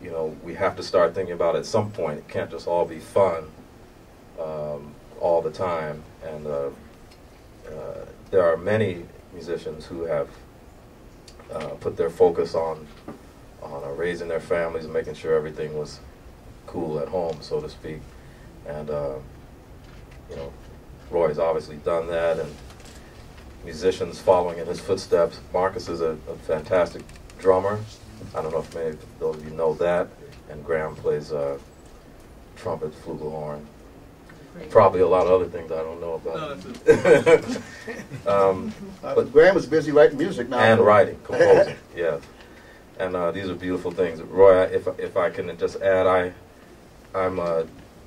you know, we have to start thinking about at some point. It can't just all be fun all the time, and... there are many musicians who have put their focus on raising their families and making sure everything was cool at home, so to speak. And, you know, Roy's obviously done that, and musicians following in his footsteps. Marcus is a fantastic drummer. I don't know if many of those of you know that. And Graham plays trumpet, flugelhorn. Probably a lot of other things I don't know about. No, but Graham is busy writing music now. And writing, composing, yes. And these are beautiful things. Roy, if I can just add, I'm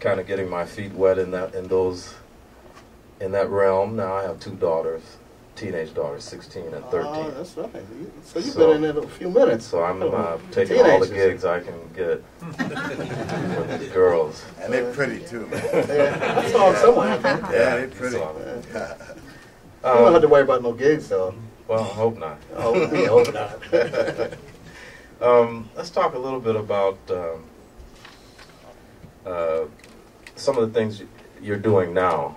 kind of getting my feet wet in that realm. Now I have two daughters, teenage daughters, 16 and 13. Oh, that's right. So you've been in it a few minutes. So I'm taking teenagers. All the gigs I can get with these girls. And they're pretty too, man. I saw them somewhere. Yeah, they're pretty. I don't have to worry about no gigs, though. Well, I hope not. I hope not. Let's talk a little bit about some of the things you're doing now.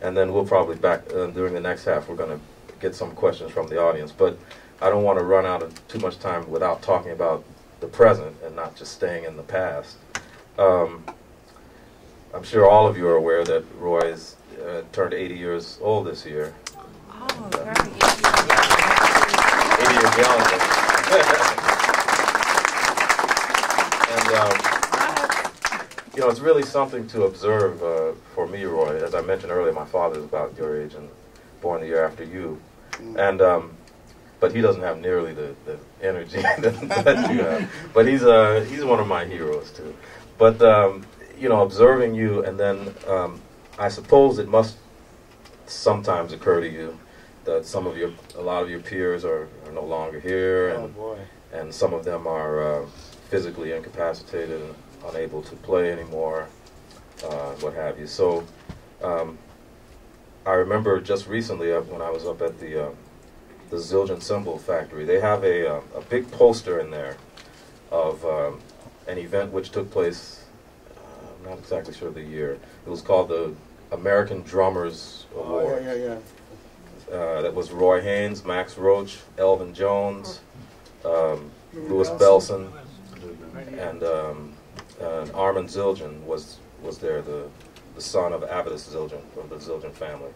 and then we'll probably back during the next half. We're going to get some questions from the audience, but I don't want to run out of too much time without talking about the present and not just staying in the past. I'm sure all of you are aware that Roy is turned 80 years old this year. Oh, very good. 80 years young. And, you know, it's really something to observe for me, Roy. As I mentioned earlier, my father's about your age and born the year after you. And, but he doesn't have nearly the energy that you have. But he's one of my heroes, too. But, you know, observing you, and then I suppose it must sometimes occur to you that a lot of your peers are no longer here, and some of them are physically incapacitated and unable to play anymore, what have you. So I remember just recently when I was up at the Zildjian Cymbal Factory, they have a big poster in there of an event which took place, I'm not exactly sure of the year, it was called the American Drummers Award. Oh, yeah, yeah. That was Roy Haynes, Max Roach, Elvin Jones, Louis Belson, and Armin Zildjian was there, the son of Avitus Zildjian, from the Zildjian family,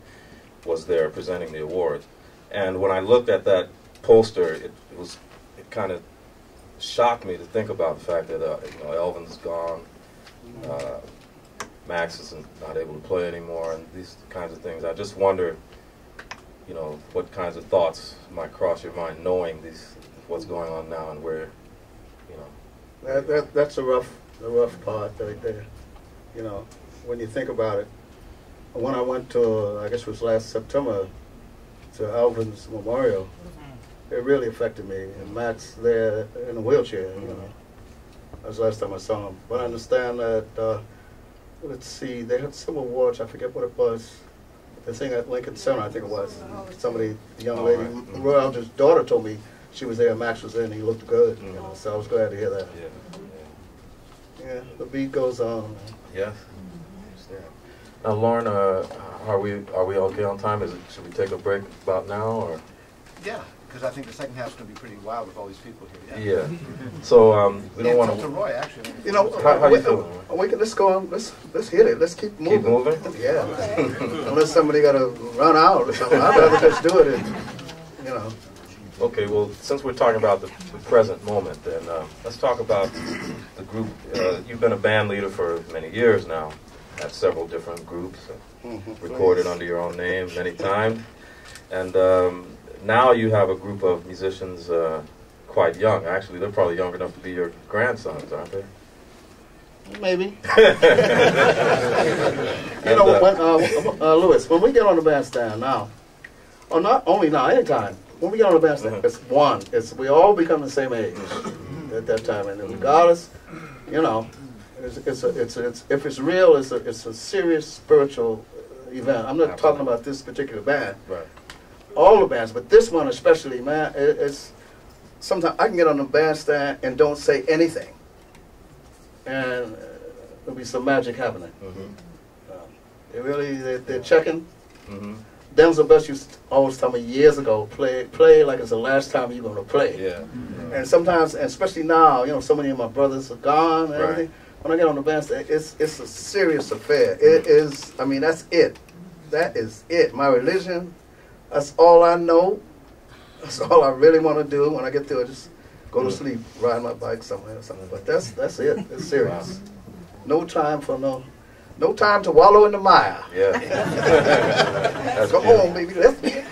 was there presenting the award. And when I looked at that poster, it kind of shocked me to think about the fact that you know, Elvin's gone, Max is not able to play anymore, and these kinds of things. I just wonder, you know, what kinds of thoughts might cross your mind knowing these, what's going on now and where, you know. That's a rough part right there. You know, when you think about it, when I went to, I guess it was last September, to Alvin's memorial, it really affected me. And Max there in a wheelchair, you know. That's the last time I saw him. But I understand that. Let's see, they had some awards, I forget what it was, the thing at Lincoln Center, I think it was. Somebody, the young lady, Roy Alger's daughter told me she was there and Max was there and he looked good, you know, so I was glad to hear that. Yeah, the beat goes on. Yes. Yeah. Now, Lauren, are we okay on time? Should we take a break about now? Or? Yeah, because I think the second half's going to be pretty wild with all these people here. Yeah. So we don't want to. Roy, actually. You know, how you feeling? Let's go on. Let's hit it. Let's keep moving. Keep moving. Yeah. Unless somebody got to run out or something, I'd rather just do it. And, you know. Okay. Well, since we're talking about the present moment, then let's talk about the group. You've been a band leader for many years now, at several different groups, recorded under your own name many times, and. Now you have a group of musicians quite young. Actually, they're probably young enough to be your grandsons, aren't they? Maybe. You know, Louis, when we get on the bandstand now, or not only now, anytime, when we get on the bandstand, it's one. We all become the same age at that time. And regardless, you know, if it's real, it's a serious spiritual event. I'm not talking about this particular band. Right. All the bands, but this one especially, man, it's sometimes I can get on the bandstand and don't say anything, and there'll be some magic happening. They're checking. Denzel Best used to always tell me years ago, play like it's the last time you're gonna play. Yeah. And sometimes, and especially now, you know, so many of my brothers are gone and everything. When I get on the bandstand, it's a serious affair. It is. I mean, that's it. That is it. My religion. That's all I know. That's all I really want to do. When I get there, I just go to sleep, ride my bike somewhere or something. But that's it. It's serious. No time for no time to wallow in the mire. Yeah. Go home, baby. Let's be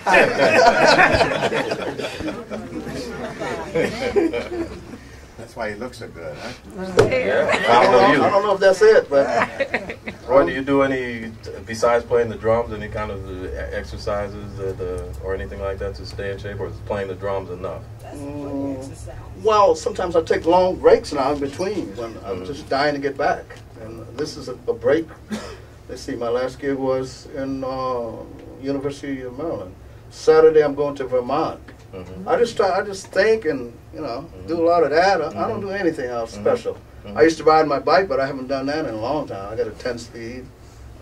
That's why he looks so good, huh? Yeah. I don't know if that's it, but. Roy, do you do any, besides playing the drums, any kind of exercises or anything like that to stay in shape, or is playing the drums enough? Well, sometimes I take long breaks now in between when I'm just dying to get back. And this is a break. Let's see, my last gig was in University of Maryland. Saturday I'm going to Vermont. I just think and, you know, do a lot of that. I don't do anything else special. I used to ride my bike, but I haven't done that in a long time. I got a 10-speed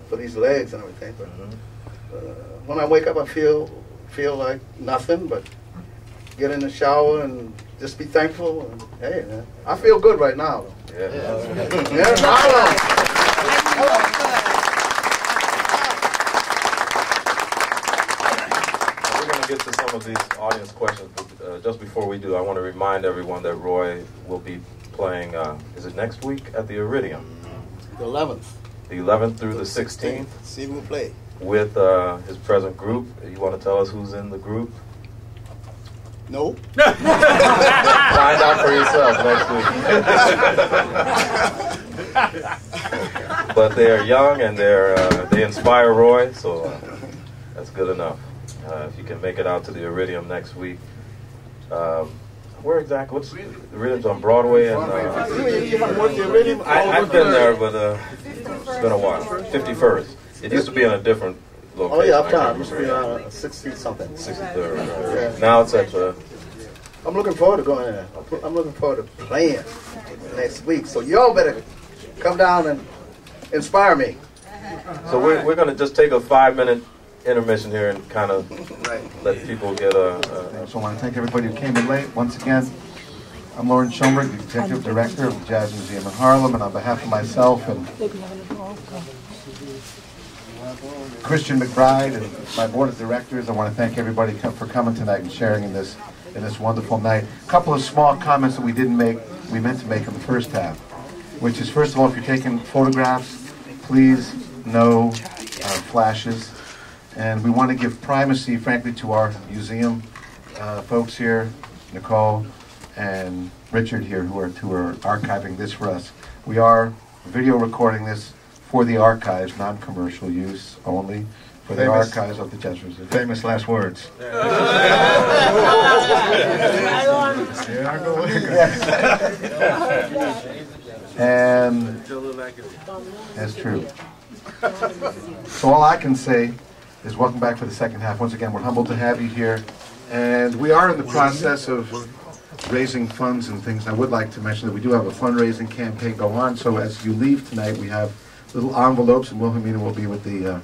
for these legs and everything. But when I wake up, I feel like nothing, but get in the shower and just be thankful. And, hey, man, I feel good right now. Yeah. Yeah. Yeah. We're going to get to some of these audience questions, but just before we do, I want to remind everyone that Roy will be playing, is it next week at the Iridium? The 11th. The 11th through the 16th. See who play. With his present group. You want to tell us who's in the group? No. Find out for yourself next week. But they are young and they inspire Roy, so that's good enough. If you can make it out to the Iridium next week. Where exactly? What's the Iridium's on Broadway? And I've been there, but it's been a while. 51st. It used to be in a different location. Oh yeah, uptown. It used to be 60 something. 63rd. Yeah. Now it's at the... I'm looking forward to going there. I'm looking forward to playing next week. So y'all better come down and inspire me. So we're going to just take a 5-minute intermission here and kind of let people get a... So I want to thank everybody who came in late. Once again, I'm Lawrence Schoenberg, the Executive Director of the Jazz Museum in Harlem, and on behalf of myself and Christian McBride and my board of directors, I want to thank everybody for coming tonight and sharing in this wonderful night. A couple of small comments that we didn't make, we meant to make in the first half, which is, first of all, if you're taking photographs, please no flashes. And we want to give primacy, frankly, to our museum folks here, Nicole and Richard here, who are archiving this for us. We are video recording this for the archives, non-commercial use only, for the archives of the Jazz Museum. Famous last words. And that's true. So all I can say is welcome back for the second half. Once again, we're humbled to have you here. And we are in the process of raising funds and things. And I would like to mention that we do have a fundraising campaign go on. So as you leave tonight, we have little envelopes, and Wilhelmina will be with the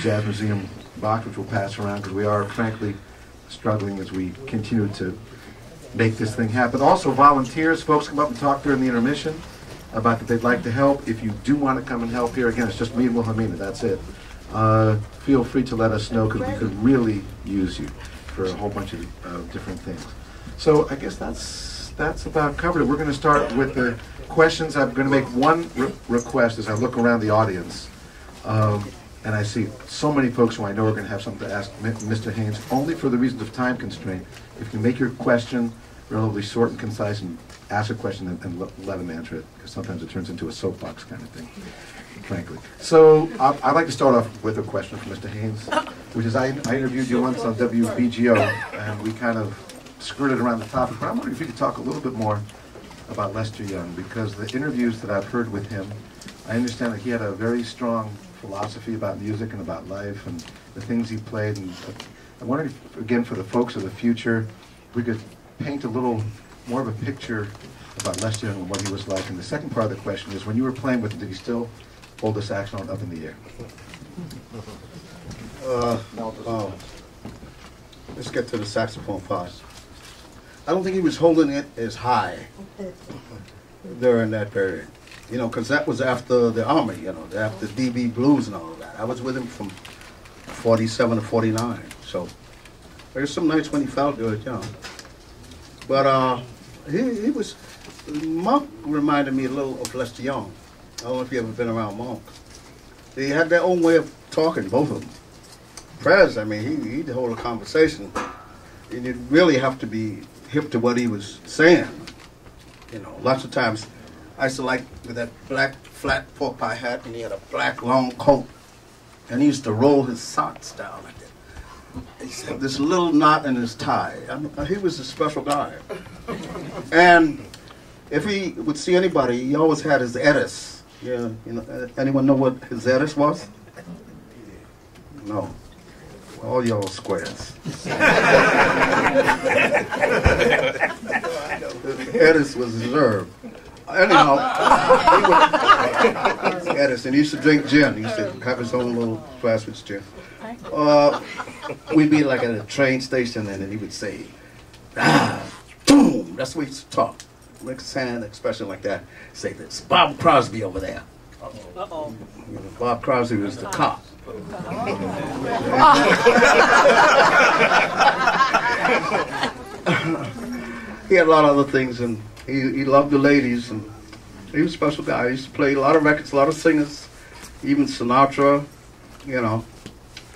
Jazz Museum box, which we'll pass around, because we are, frankly, struggling as we continue to make this thing happen. Also, volunteers, folks come up and talk during the intermission about that they'd like to help. If you do want to come and help here, again, it's just me and Wilhelmina, that's it. Feel free to let us know, because we could really use you for a whole bunch of different things. So I guess that's about covered. We're going to start with the questions. I'm going to make one request as I look around the audience, and I see so many folks who I know are going to have something to ask Mr. Haynes, only for the reason of time constraint. If you make your question relatively short and concise and ask a question and let him answer it, because sometimes it turns into a soapbox kind of thing, frankly. So I'd like to start off with a question from Mr. Haynes, which is I interviewed you once on WBGO, and we kind of skirted around the topic, but I'm wondering if you could talk a little bit more about Lester Young, because the interviews that I've heard with him, I understand that he had a very strong philosophy about music and about life and the things he played. And I'm wondering if, again, for the folks of the future, we could paint a little more of a picture about Lester Young and what he was like. And the second part of the question is, when you were playing with him, did he still hold the saxophone up in the air? Let's get to the saxophone part. I don't think he was holding it as high during that period, you know, because that was after the Army, you know, after DB Blues and all of that. I was with him from 47 to 49, so there's some nights when he felt good, you know. But he was, Monk reminded me a little of Lester Young. I don't know if you ever been around Monk. They had their own way of talking, both of them. Prez, I mean, he'd hold a conversation, and you'd really have to be hip to what he was saying. You know, lots of times I used to like with that black flat pork pie hat, and he had a black long coat, and he used to roll his socks down like that. He had this little knot in his tie. I mean, he was a special guy. And if he would see anybody, he always had his etis. Yeah, you know, anyone know what his etis was? No. All y'all squares. Edis was reserved. Anyhow, he Edison, he used to drink gin. He used to have his own little glass with gin. We'd be like at a train station, and then he would say, ah, boom. That's the way he used to talk. Make his hand expression like that. Say this, Bob Crosby over there. Uh-oh. Bob Crosby was the cop. He had a lot of other things, and he loved the ladies, and he was a special guy. He used to play a lot of records, a lot of singers, even Sinatra, you know.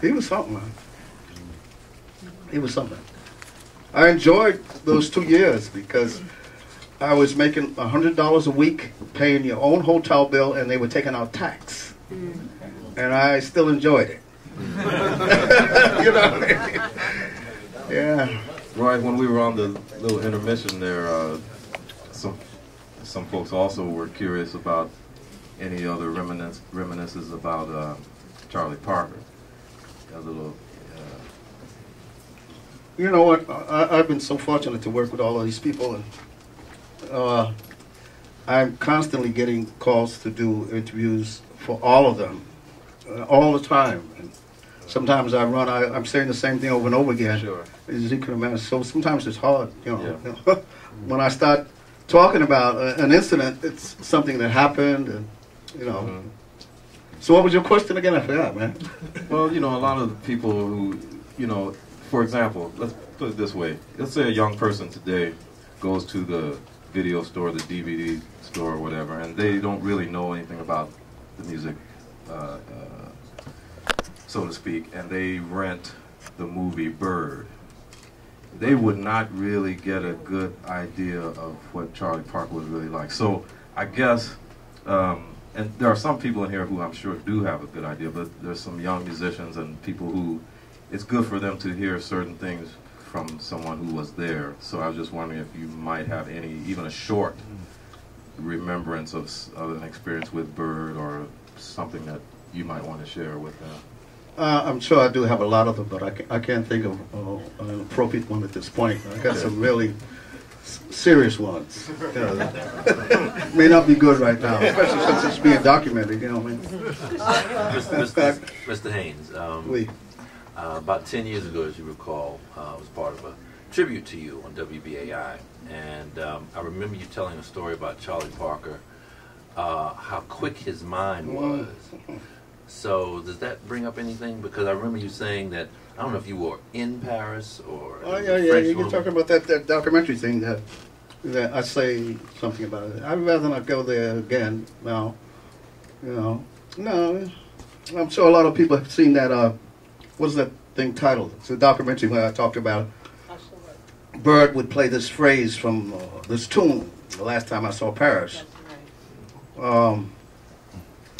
He was something, man. He was something. I enjoyed those 2 years because I was making $100 a week, paying your own hotel bill, and they were taking out tax. And I still enjoyed it. You know what I mean? Yeah. Right, when we were on the little intermission there, some folks also were curious about any other reminiscences about Charlie Parker. A little, you know what? I've been so fortunate to work with all of these people, and I'm constantly getting calls to do interviews for all of them, all the time. And sometimes I'm saying the same thing over and over again. Sure. As you can imagine. So sometimes it's hard, you know. Yeah. When I start talking about an incident, it's something that happened, and you know. Mm-hmm. So what was your question again? I forgot, man. Well, you know, a lot of the people who, you know, for example, let's put it this way. Let's say a young person today goes to the video store, the DVD store, or whatever, and they don't really know anything about the music, so to speak, and they rent the movie Bird. They would not really get a good idea of what Charlie Parker was really like. So I guess, and there are some people in here who I'm sure do have a good idea, but there's some young musicians and people who, it's good for them to hear certain things from someone who was there. So I was just wondering if you might have any, even a short remembrance of an experience with Bird or something that you might want to share with them. I'm sure I do have a lot of them, but I can't think of an appropriate one at this point. I got some really serious ones. You know, may not be good right now, especially since it's being documented, you know what I mean? Mr. Haynes, about 10 years ago, as you recall, I was part of a tribute to you on WBAI, and I remember you telling a story about Charlie Parker, how quick his mind was. So does that bring up anything? Because I remember you saying that, I don't know if you were in Paris or... Oh, yeah, yeah, you're talking about that documentary thing that I say something about it. I'd rather not go there again now, you know. No, I'm sure a lot of people have seen that, what is that thing titled? It's a documentary where I talked about Bird would play this phrase from this tune, the last time I saw Paris. That's right.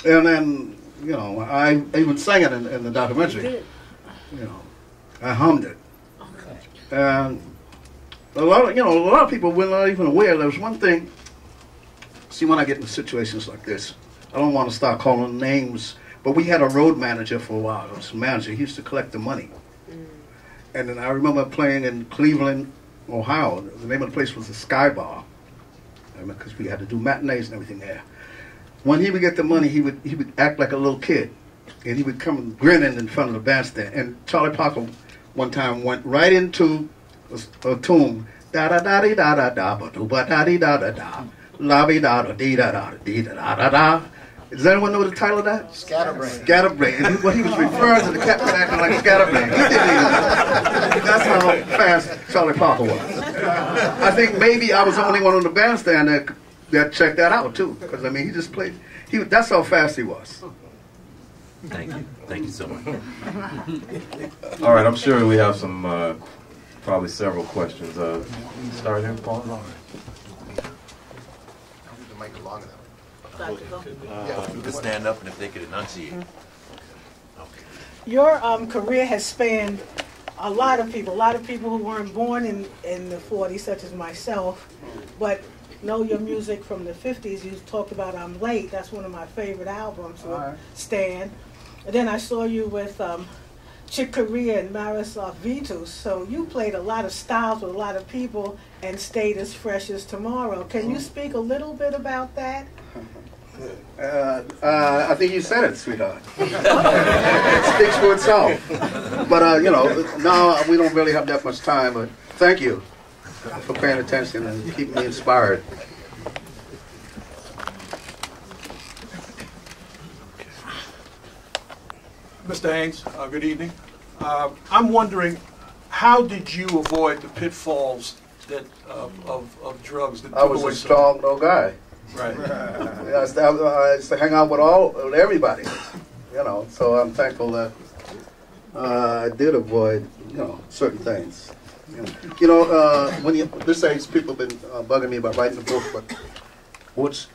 And then, you know, I even sang it in the documentary. You did. You know, I hummed it. Okay. And a lot of people were not even aware. There was one thing. See, when I get in situations like this, I don't want to start calling names. But we had a road manager for a while. It was a manager. He used to collect the money. Mm. And then I remember playing in Cleveland, Ohio. The name of the place was the Sky Bar, because we had to do matinees and everything there. When he would get the money, he would act like a little kid. And he would come grinning in front of the bandstand. And Charlie Parker, one time, went right into a tune, da da da dee da da da ba do ba da dee da da da la be da da dee da da dee da da da. Does anyone know the title of that? Scatterbrain. Scatterbrain. And what he was referring to, the captain acting like Scatterbrain. He didn't even know. That's how fast Charlie Parker was. I think maybe I was the only one on the bandstand that checked that out too, because I mean he just played. That's how fast he was. Thank you so much. All right, I'm sure we have some, probably several questions. Start here, Paul. I need the mic long enough. You can stand up, and if they could enunciate. Okay. Your career has spanned a lot of people who weren't born in the 40s, such as myself, but know your music from the 50s. You talked about I'm Late. That's one of my favorite albums, Stan. And then I saw you with Chick Corea and Marisol Vitus, so you played a lot of styles with a lot of people and stayed as fresh as tomorrow. Can you speak a little bit about that? I think you said it, sweetheart. It speaks for itself. But, you know, now we don't really have that much time, but thank you for paying attention and keeping me inspired. Mr. Haynes, good evening. I'm wondering, how did you avoid the pitfalls that of drugs? That I was a strong little guy. Right. I used to hang out with everybody, you know. So I'm thankful that I did avoid, you know, certain things. You know, when you this age, people have been bugging me about writing a book, but which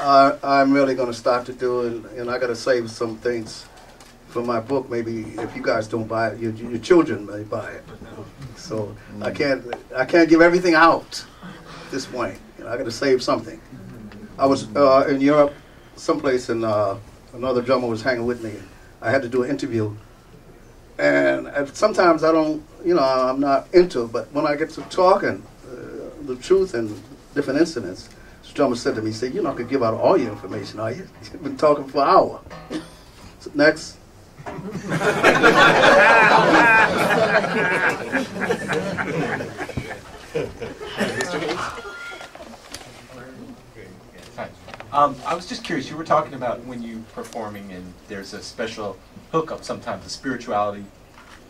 I'm really going to start to do, and I got to save some things for my book. Maybe if you guys don't buy it, your children may buy it. So I can't give everything out at this point. You know, I got to save something. I was in Europe, someplace, and another drummer was hanging with me. I had to do an interview, and sometimes I don't, you know, I'm not into it. But when I get to talking, the truth and different incidents, this drummer said to me, "Say, you're not gonna give out all your information, are you? You've been talking for an hour." So, next. I was just curious, you were talking about when you're performing and there's a special hookup sometimes, the spirituality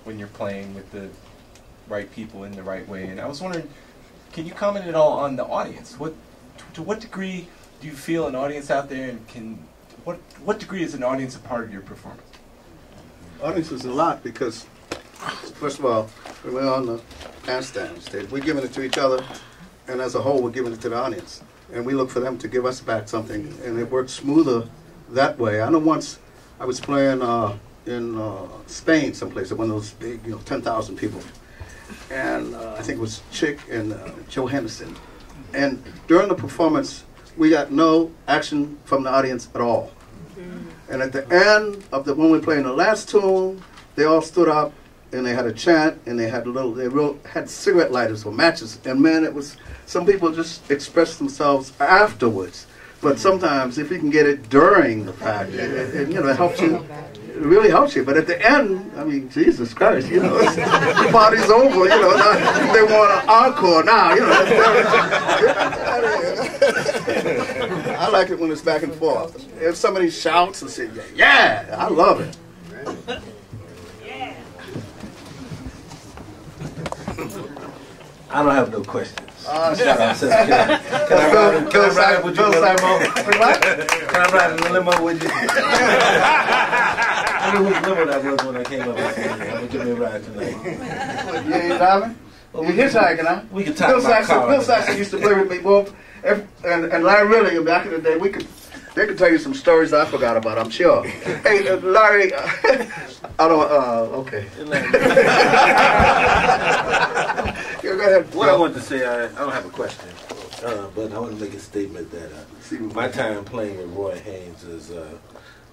when you're playing with the right people in the right way, and I was wondering, can you comment at all on the audience? To what degree do you feel an audience out there, and what degree is an audience a part of your performance? Audience is a lot because, first of all, we're on the bandstand stage. We're giving it to each other, and as a whole, we're giving it to the audience. And we look for them to give us back something, and it works smoother that way. I know once I was playing in Spain someplace, at one of those big, you know, 10,000 people. And I think it was Chick and Joe Henderson. And during the performance, we got no action from the audience at all. And at the end of the when we were playing the last tune, they all stood up and they had a chant and they had had cigarette lighters or matches. And man, it was some people just expressed themselves afterwards. But sometimes, if you can get it during the fact, it you know, it helps you. It really helps you. But at the end, I mean, Jesus Christ, you know, the party's over. You know, now they want an encore now. You know, I like it when it's back and forth. If somebody shouts and says, "Yeah," I love it. Yeah. I don't have no questions. Shut up, sister. Can I ride with you? Can I ride in the limo with you? I don't know whose limo that was when I came up with it. I'm going to give me a ride tonight. You ain't driving? Well, you hitchhiking, huh? We can talk about cars. Bill Saxon used to play with me, both. And Larry Ridley, back in the day, they could tell you some stories I forgot about, I'm sure. Hey, Larry, I don't, okay. Go ahead. What I want to say, I don't have a question, but I want to make a statement that my time playing with Roy Haynes is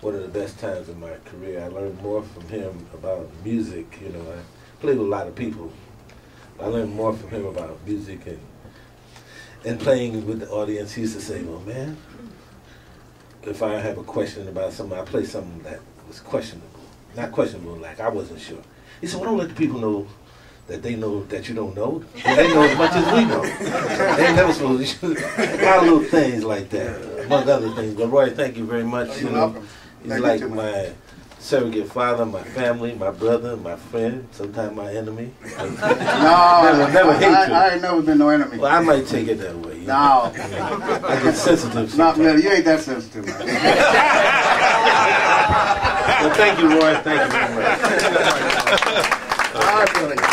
one of the best times of my career. I learned more from him about music. You know, I played with a lot of people. I learned more from him about music and playing with the audience. He used to say, "Well, man, if I have a question about something, I play something that was questionable. Not questionable, like I wasn't sure." He said, "Well, don't let the people know that they know that you don't know. Well, they know as much as we know. They ain't never supposed to." A lot of little things like that, among other things. But Roy, thank you very much. You know, he's like my surrogate father, my family, my brother, my friend, sometimes my enemy. No, never hate you. I ain't never been no enemy. Well, I might take it that way. No. I get sensitive. Not really. You ain't that sensitive, man. Well, thank you, Roy. Thank you very much.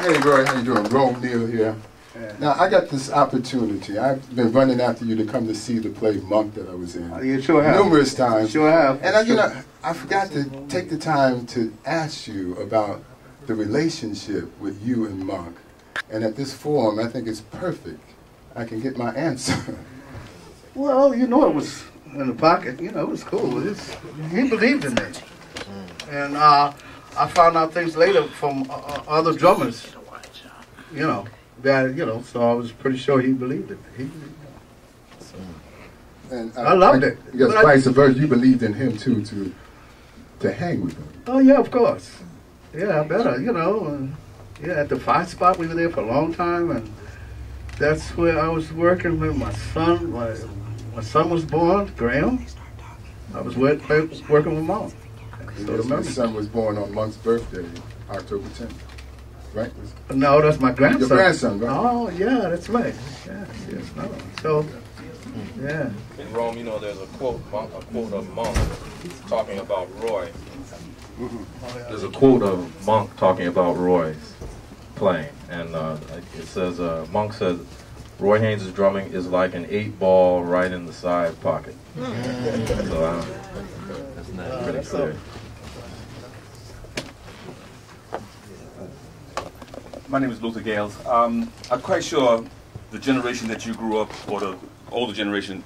Hey, Roy, how you doing? Rome Neal here. Yeah. Now, I got this opportunity. I've been running after you to come to see the play Monk that I was in. You sure have. Numerous times. You sure have. And, you know, I forgot to take the time to ask you about the relationship with you and Monk. And at this forum, I think it's perfect. I can get my answer. Well, you know, it was in the pocket. You know, it was cool. He believed in me. And I found out things later from other drummers, you know, that, you know, so I was pretty sure he believed it. So. And I loved it. Because vice versa, you believed in him too, to hang with him. Oh, yeah, of course. Yeah, I better, you know. Yeah, at the Five Spot, we were there for a long time, and that's where I was working with my son. My son was born, Graham. I was working with Mom. My son was born on Monk's birthday, October 10th, right? No, that's my grandson. Your grandson, right? Oh, yeah, that's right. Yeah, yes, no. So, yeah. In Rome, you know, there's a quote of Monk talking about Roy. There's a quote of Monk talking about Roy's playing, and it says, Monk says, Roy Haynes' drumming is like an 8-ball right in the side pocket. So, that's not pretty clear. My name is Luther Gales. I'm quite sure the generation that you grew up, or the older generation,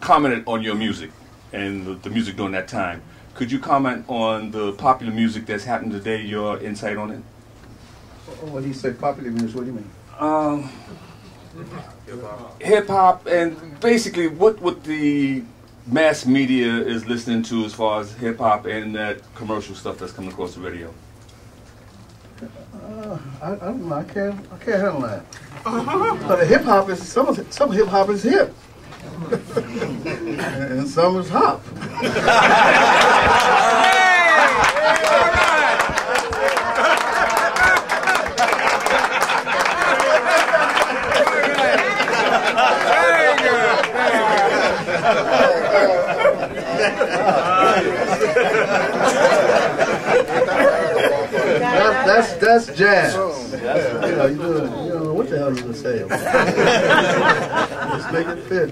commented on your music and the music during that time. Could you comment on the popular music that's happened today, your insight on it? When you say popular music, what do you mean? Hip-hop, and basically what the mass media is listening to as far as hip-hop and that commercial stuff that's coming across the radio. I don't know, I can't handle that. But the hip-hop is, some hip-hop is hip. And some is hop. Hey, that's jazz. You know what the hell you gonna say. Just make it fit.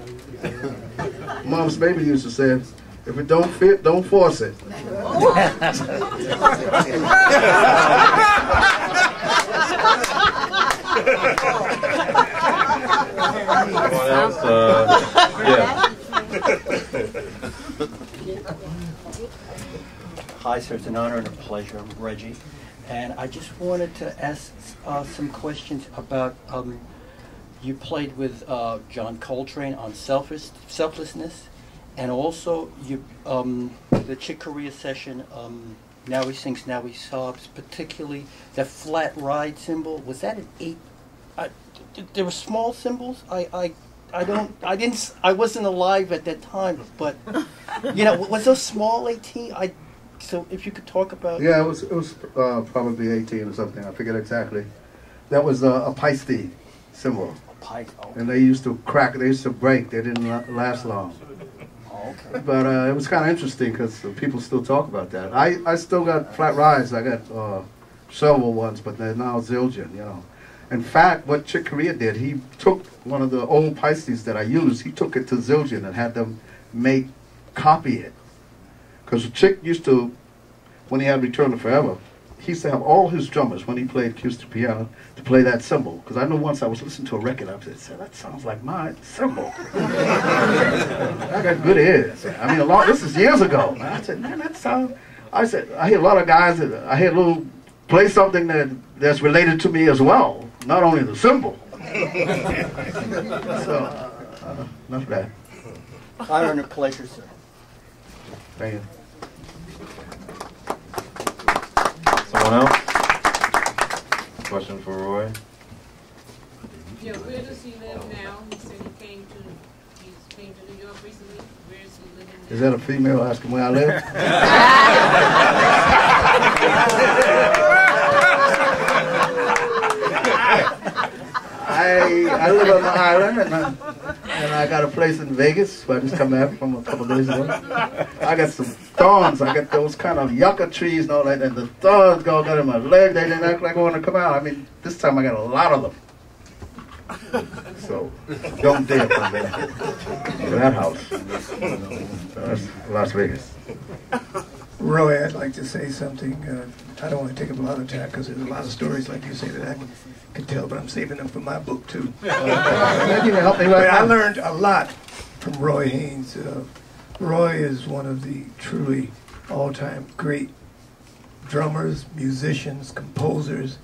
Mom's baby used to say, if it don't fit, don't force it. Anyone else? Yeah. Hi, sir. It's an honor and a pleasure. I'm Reggie. And I just wanted to ask some questions about... you played with John Coltrane on Selflessness, and also you, the Chick Corea session, Now He Sings, Now He Sobs, particularly the flat ride cymbal. Was that an 8? There were small cymbals. I wasn't alive at that time, but you know, was those small 18? So if you could talk about. Yeah, it was probably 18 or something. I forget exactly. That was a Paiste cymbal. And they used to crack, they used to break, they didn't last long. Oh, okay. But it was kind of interesting because people still talk about that. I still got flat rides, I got silver ones, but they're now zildjian, you know. In fact, what Chick Corea did, he took one of the old Pisces that I used, he took it to zildjian and had them copy it. Because Chick used to, when he had Return to Forever, he used to have all his drummers, when he played acoustic piano, to play that cymbal. Because I know once I was listening to a record, I said, that sounds like my cymbal. I got good ears. I mean, this is years ago. I said, man, that sounds... I hear a lot of guys, I hear Lou play something that's related to me as well, not only the cymbal. So, enough of that. Honor and a pleasure, sir. Thank you. Someone else? Question for Roy? Yeah, where does he live now? He said he came to New York recently. Where is he living now? Is that a female asking where I live? I live on the island, and I got a place in Vegas where I just come back from a couple days ago. I got some thorns. I got those kind of yucca trees and all that, and the thorns got in my leg. They didn't act like I want to come out. I mean, this time I got a lot of them. So don't dare come there. To that house. That's Las Vegas. Roy, I'd like to say something. I don't want to take up a lot of time because there's a lot of stories like you say that I can tell, but I'm saving them for my book too. But I learned a lot from Roy Haynes. Roy is one of the truly all-time great drummers, musicians, composers,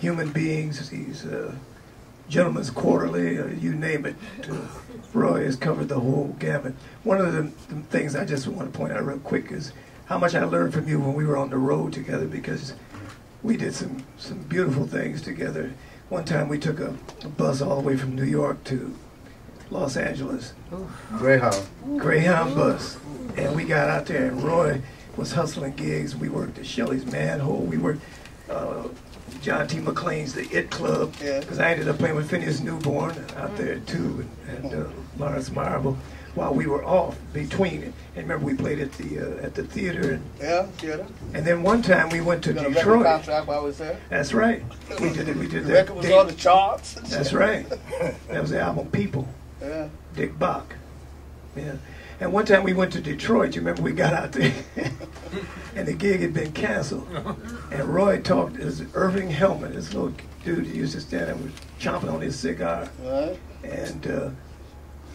human beings. He's Gentleman's Quarterly, you name it. Roy has covered the whole gamut. One of the things I just want to point out real quick is how much I learned from you when we were on the road together, because we did some beautiful things together. One time we took a bus all the way from New York to Los Angeles. Greyhound bus. And we got out there and Roy was hustling gigs. We worked at Shelley's Manhole. We worked John T. McLean's The It Club, because I ended up playing with Phineas Newborn out there too, and Lawrence Marble, while we were off between it. And remember, we played at the theater. And, theater. And then one time we went to Detroit. Contract while I was there. That's right. We did it. We did that. The record was on the charts. That's right. That was the album People. Yeah. Dick Bach. Yeah. And one time we went to Detroit, you remember we got out there, and the gig had been canceled. And Roy talked, as Irving Hellman, this little dude who used to stand there, was chomping on his cigar. Right. And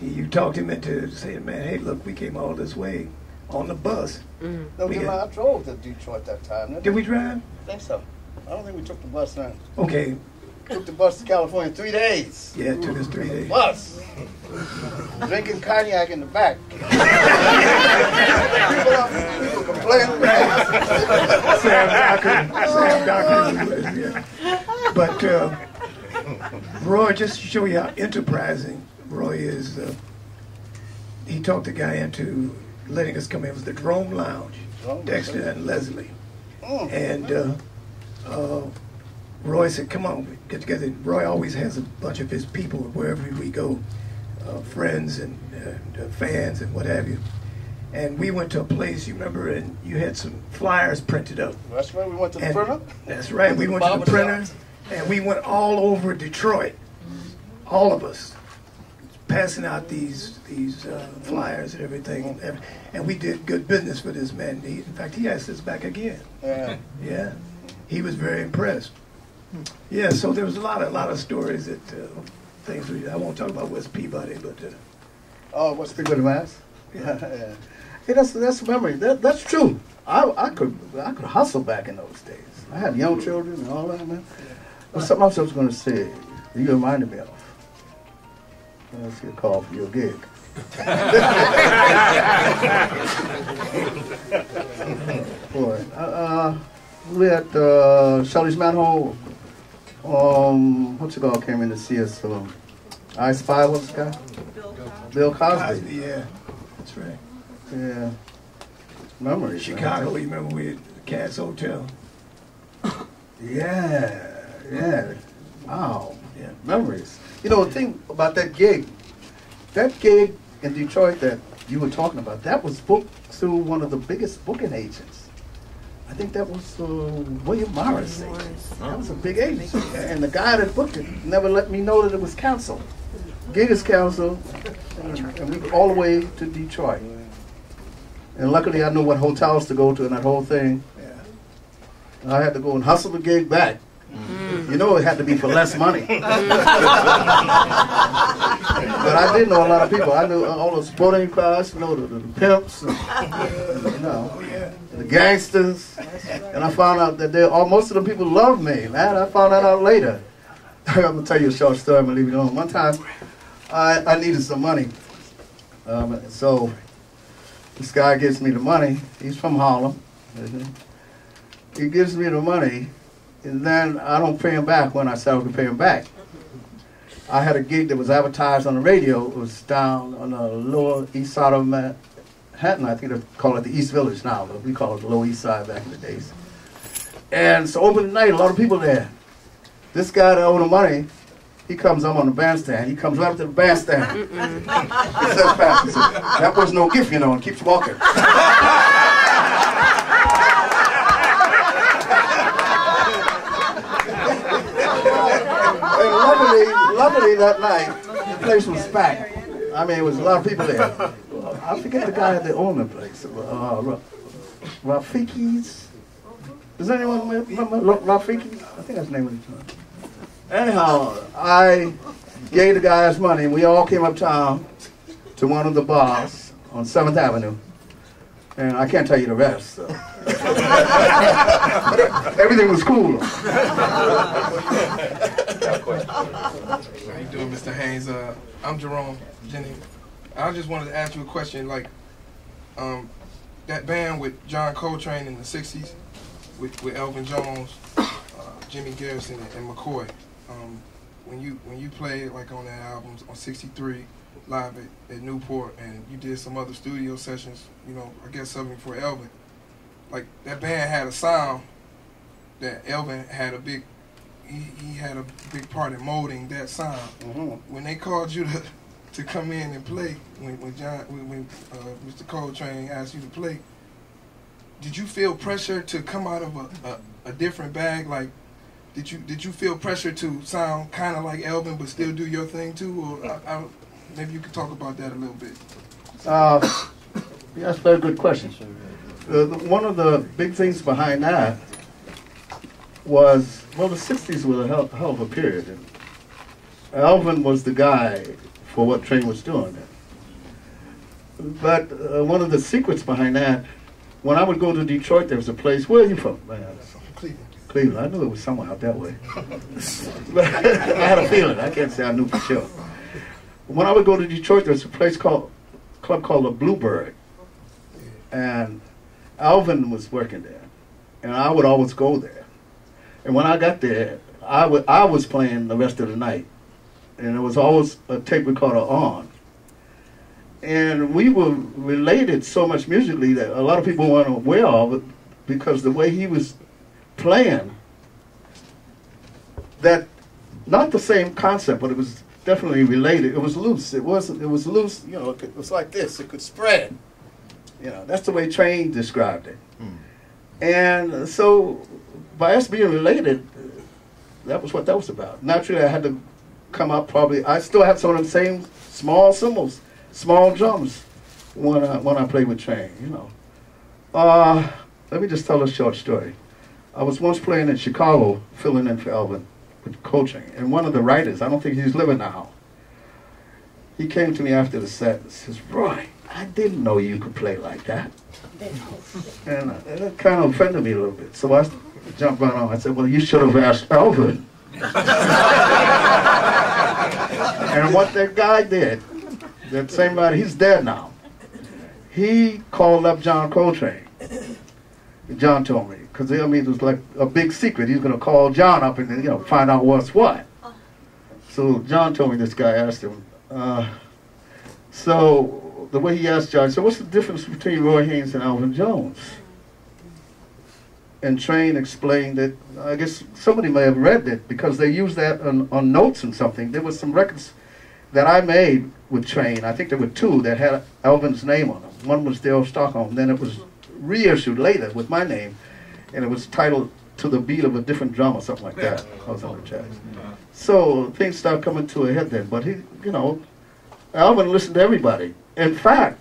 you talked him into saying, man, hey, look, we came all this way on the bus. No, I drove to Detroit that time. Did we drive? I think so. I don't think we took the bus then. Okay. Took the bus to California 3 days. Yeah, it took us 3 days. Bus. Drinking cognac in the back. People complaining. Sam Dockery. Yeah. But Roy, just to show you how enterprising Roy is, he talked the guy into letting us come in. It was the Drome Lounge, Dexter and Leslie. And Roy said, come on, get together. Roy always has a bunch of his people wherever we go, friends and fans and what have you. And we went to a place, you remember, and you had some flyers printed up. That's right, we went to the printer. That's right, we went to the printer, and we went all over Detroit, all of us, passing out these flyers and everything. And we did good business for this man. In fact, he asked us back again. Yeah. Yeah, he was very impressed. Yeah, so there was a lot of stories that things we, I won't talk about West Peabody, but West Peabody, Mass. Yeah, yeah. Hey, that's memory. That's true. I could hustle back in those days. I had young children and all that, man. But something else I was going to say, you reminded me of. Let's get a call for your gig. Boy, we at Shelley's Manhole, what's it called, came in to see us, I Spy, what's the guy? Bill Cosby. Cosby, yeah, that's right. Yeah, memories. Chicago, right? You remember we at Cat's Hotel? Yeah, wow, yeah, memories. You know, the thing about that gig in Detroit that you were talking about, that was booked through one of the biggest booking agents. I think that was William Morris. That was a big agent. And the guy that booked it never let me know that it was canceled. Gig is canceled, and we were all the way to Detroit. And luckily I knew what hotels to go to and that whole thing. And I had to go and hustle the gig back. You know, it had to be for less money. But I did know a lot of people. I knew all those sporting cars, you know, the pimps, and, you know, the gangsters. And I found out that most of the people loved me, man. I found that out later. I'm going to tell you a short story. I'm going to leave it alone. One time, I needed some money. So this guy gives me the money. He's from Harlem. He gives me the money. And then I don't pay him back when I said I could pay him back. I had a gig that was advertised on the radio. It was down on the Lower East Side of Manhattan. I think they call it the East Village now, but we call it the Lower East Side back in the days. And so open night, a lot of people there. This guy that owed the money, he comes up on the bandstand. He comes right up to the bandstand. He said, Pastor, that was no gift, you know, and keeps walking. Luckily that night, the place was packed. I mean, it was a lot of people there. I forget the guy that owned the place. Rafiki's. Does anyone remember Rafiki's? I think that's the name of the town. Anyhow, I gave the guy his money, and we all came uptown to one of the bars on 7th Avenue. And I can't tell you the rest. So. Everything was cool. How you doing, Mr. Haynes? I'm Jerome Jennings. I just wanted to ask you a question. Like, that band with John Coltrane in the '60s, with Elvin Jones, Jimmy Garrison, and McCoy. When you played like on that album on '63, live at Newport, and you did some other studio sessions, you know, I guess something for Elvin. Like, that band had a sound that Elvin had a big. He had a big part in molding that sound. Mm-hmm. When they called you to come in and play, when Mr. Coltrane asked you to play, did you feel pressure to come out of a different bag? Like, did you feel pressure to sound kind of like Elvin but still do your thing too? Or maybe you could talk about that a little bit. Yeah, that's a very good question. One of the big things behind that was, well, the '60s was a hell of a period. And Elvin was the guy for what Train was doing then. But one of the secrets behind that, when I would go to Detroit, there was a place. Where are you from? Cleveland. Cleveland. I knew it was somewhere out that way. But I had a feeling. I can't say I knew for sure. When I would go to Detroit, there was a place called, club called the Bluebird, and Elvin was working there, and I would always go there. And when I got there, I was playing the rest of the night. And it was always a tape recorder on. And we were related so much musically that a lot of people weren't aware of it because the way he was playing, that, not the same concept, but it was definitely related. It was loose. It was loose, you know, it was like this. It could spread. You know, that's the way Train described it. Mm. And so by us being related, that was what that was about. Naturally, I had to come out probably. I still have some of the same small cymbals, small drums when I play with Train, you know. Let me just tell a short story. I was once playing in Chicago, filling in for Elvin with Coltrane, and one of the writers, I don't think he's living now, he came to me after the set and says, "Roy, I didn't know you could play like that." And that kind of offended me a little bit. So I jumped right on. I said, "Well, you should have asked Elvin." And what that guy did, that same guy, he's dead now, he called up John Coltrane. John told me, because I mean, it was like a big secret. He's going to call John up and, you know, find out what's what. So John told me this guy asked him. So the way he asked John, so what's the difference between Roy Haynes and Elvin Jones? And Train explained that, I guess somebody may have read it because they used that on notes and something. There was some records that I made with Train. I think there were two that had Elvin's name on them. One was Dale Stockholm. Then it was reissued later with my name, and it was titled "To the Beat of a Different Drum" or something like that. I was on the track. So things started coming to a head then. But he, you know, Elvin listened to everybody. In fact,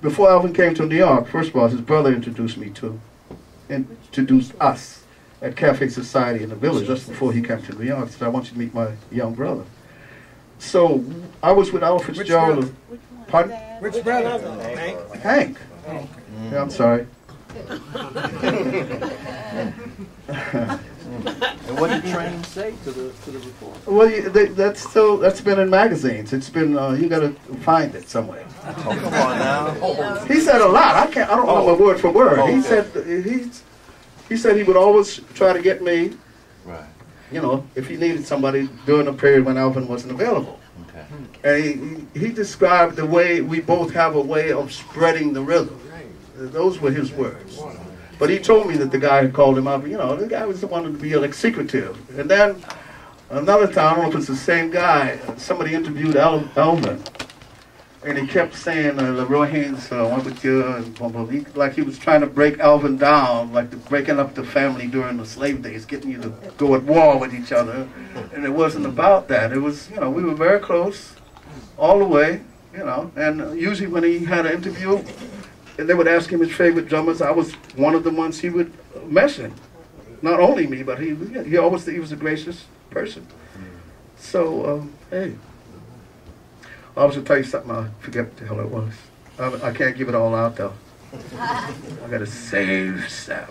before Elvin came to New York, first of all, his brother introduced me to. Introduced us at Cafe Society in the Village just before he came to New York. Said, "I want you to meet my young brother." So I was with Al Fitzgerald. Pardon? Which brother? Hank. Oh. Yeah, I'm sorry. And what did Train say to the report? Well, that's been in magazines. It's been you got to find it somewhere. Oh, come on now. He said a lot. I don't know word for word. Oh, okay. He said he said he would always try to get me. Right. You know, if he needed somebody during a period when Elvin wasn't available. Okay. And he described the way we both have a way of spreading the rhythm. Those were his words. But he told me that the guy had called him up. You know, the guy was the one to be like secretive. And then another time, I don't know if it's the same guy. Somebody interviewed Elvin, and he kept saying, "Roy Haynes, what with you?" And blah, blah, blah. Like he was trying to break Elvin down, like breaking up the family during the slave days, getting you to go at war with each other. And it wasn't about that. It was, you know, we were very close all the way. You know, and usually when he had an interview, and they would ask him his favorite drummers. I was one of the ones he would mention. Not only me, but he was a gracious person. So, hey. I was going to tell you something. I forget what the hell it was. I can't give it all out, though. I gotta save Sam.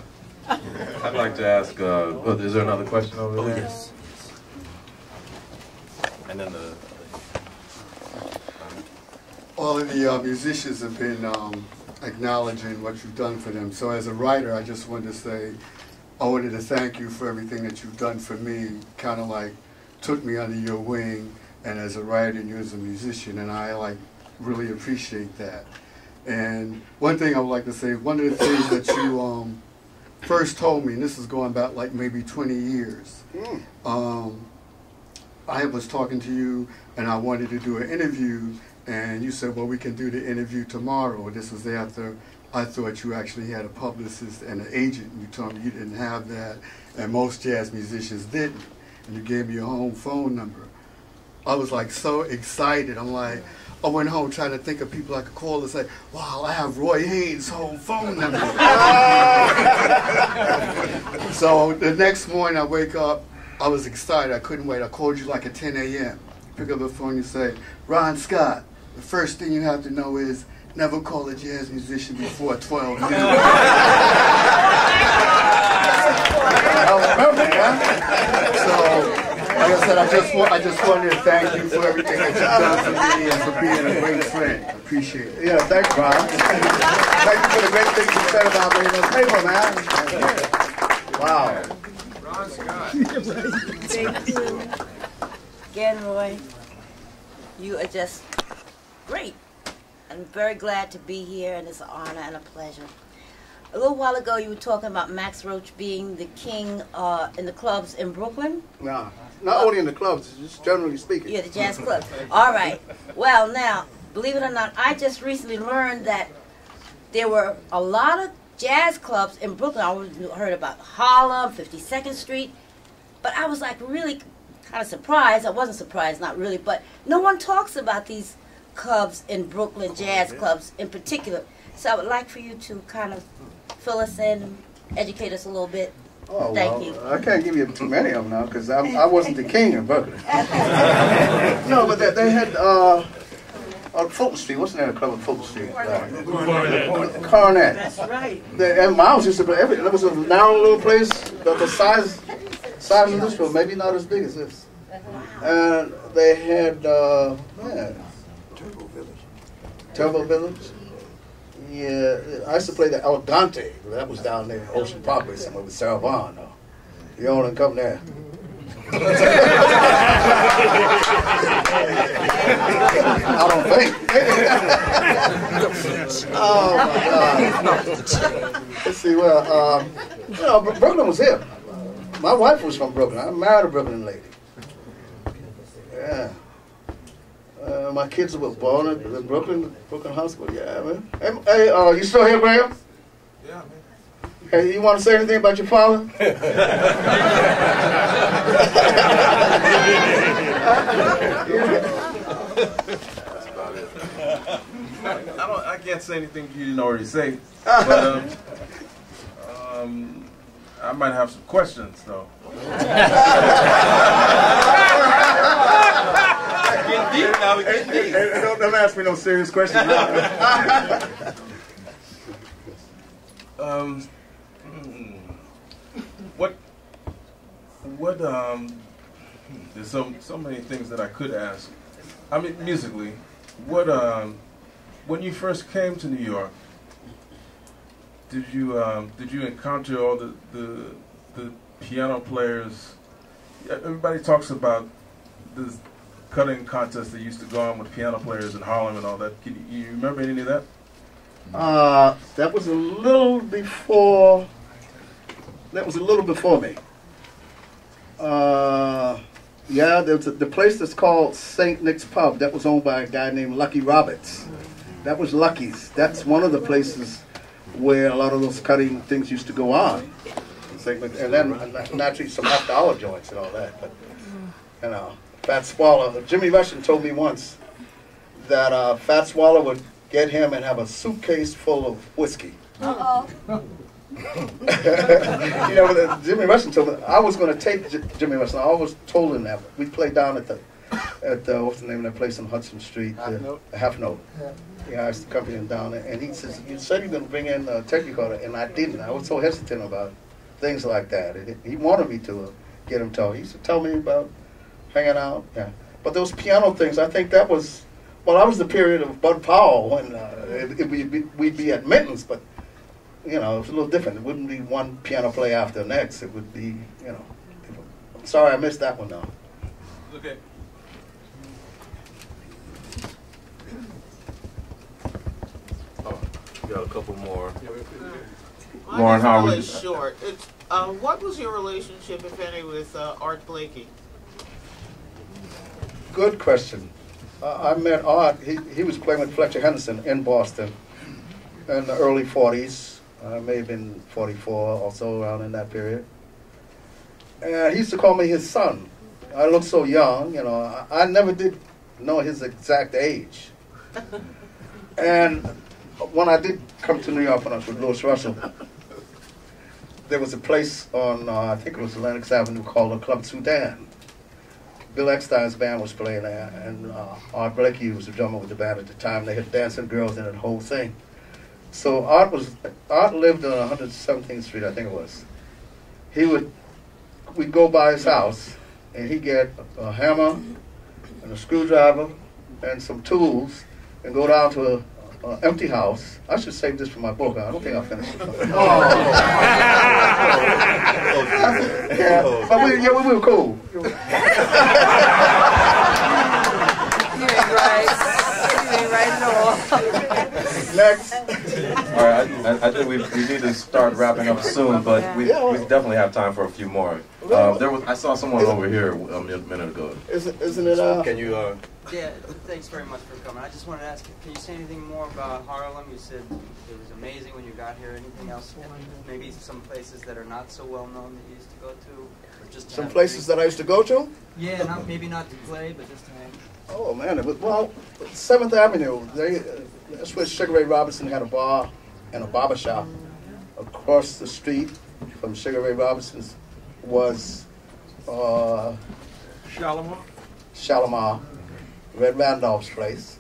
I'd like to ask, is there another question over there? Yes. And then the... All of the musicians have been acknowledging what you've done for them. So as a writer, I just wanted to say, I wanted to thank you for everything that you've done for me, kind of like took me under your wing, and as a writer and you as a musician, and I like really appreciate that. And one thing I would like to say, one of the things that you first told me, and this is going back like maybe 20 years, I was talking to you and I wanted to do an interview, and you said, well, we can do the interview tomorrow. This was after I thought you actually had a publicist and an agent, and you told me you didn't have that, and most jazz musicians didn't, and you gave me your home phone number. I was like so excited. I'm like, I went home trying to think of people I could call and say, wow, I have Roy Haynes' home phone number. So the next morning I wake up, I was excited, I couldn't wait. I called you like at 10 a.m. Pick up the phone, you say, Ron Scott, the first thing you have to know is never call a jazz musician before 12 noon. I remember that. So, like I said, I just wanted to thank you for everything that you've done for me and for being a great friend. Appreciate it. Yeah, thanks, Ron. Thank you for the great things you said about me. Table, man. Wow. Ron Scott. Thank you. Again, Roy, you are just great. I'm very glad to be here, and it's an honor and a pleasure. A little while ago, you were talking about Max Roach being the king in the clubs in Brooklyn. No, not only in the clubs, just generally speaking. Yeah, the jazz clubs. All right. Well, now, believe it or not, I just recently learned that there were a lot of jazz clubs in Brooklyn. I always heard about Harlem, 52nd Street, but I was like really kind of surprised. I wasn't surprised, not really, but no one talks about these clubs in Brooklyn, jazz clubs in particular. So I would like for you to kind of fill us in, educate us a little bit. Oh, Thank you. I can't give you too many of them now because I wasn't the king of Brooklyn. No, but they had on Fulton Street. What's the name of the club on Fulton Street? Coronet. Coronet. That's right. And Miles used to play everything. It was a narrow little place, but the size of this one, maybe not as big as this. And they had Turbo Village. Turbo Village. Yeah, I used to play the El Dante. That was down there in Ocean Parkway somewhere with Sarah Vaughan. You own and come there. I don't think. Oh my God. Let's see. Well, you know, Brooklyn was here. My wife was from Brooklyn. I married a Brooklyn lady. Yeah. My kids were born in Brooklyn Hospital. Yeah, man. Hey, you still here, Graham? Yeah, man. Hey, you want to say anything about your father? That's about it. I can't say anything you didn't already say. But, I might have some questions, though. Don't ask me no serious questions. There's so many things that I could ask. I mean, musically, when you first came to New York, did you encounter all the piano players? Everybody talks about this cutting contests that used to go on with piano players in Harlem and all that. Can you remember any of that? That was a little before. That was a little before me. Yeah, there was the place that's called St. Nick's Pub. That was owned by a guy named Lucky Roberts. That was Lucky's. That's one of the places where a lot of those cutting things used to go on. St. Nick's, and then naturally some hot dollar joints and all that. But you know. Fat Swallow. Jimmy Russian told me once that Fat Swallow would get him and have a suitcase full of whiskey. Uh-oh. You know, Jimmy Russian told me, I was going to take Jimmy Russian. I always told him that. We played down at the at what's the name of that place on Hudson Street? Half Note. Yeah. I asked the company down there, and he says, "You said you're going to bring in Technicolor," and I didn't. I was so hesitant about things like that. He wanted me to get him talking. He used to tell me about hanging out. Yeah. But those piano things, I think that was, well, that was the period of Bud Powell when we'd be at Minton's, but, you know, it was a little different. It wouldn't be one piano play after the next. It would be, you know, different. I'm sorry I missed that one now. Okay. Oh, we got a couple more. Lauren, how are you? Short. It's, what was your relationship, if any, with Art Blakey? Good question. I met Art. He was playing with Fletcher Henderson in Boston in the early 40s. May have been 44 or so, around in that period. And he used to call me his son. I looked so young, you know. I never did know his exact age. And when I did come to New York when I was with Louis Russell, there was a place on, I think it was Lenox Avenue, called the Club Sudan. Bill Eckstein's band was playing there, and Art Blakey was the drummer with the band at the time. They had Dancing Girls in it, the whole thing. So Art lived on 117th Street, I think it was. We'd go by his house, and he'd get a hammer and a screwdriver and some tools and go down to an empty house. I should save this for my book. I don't think I'll finish it. Yeah, but we were cool. Next. All right, I think we need to start wrapping up soon, but we definitely have time for a few more. I saw someone over here a minute ago. Isn't it? Can you? Yeah. Thanks very much for coming. I just wanted to ask, can you say anything more about Harlem? You said it was amazing when you got here. Anything else? Maybe some places that are not so well known that you used to go to, or just some places that I used to go to. Yeah, maybe not to play, but just to hang. Oh man, it was, well, 7th Avenue. That's where Sugar Ray Robinson had a bar and a barber shop. Across the street from Sugar Ray Robinson's was Shalimar, Red Randolph's place.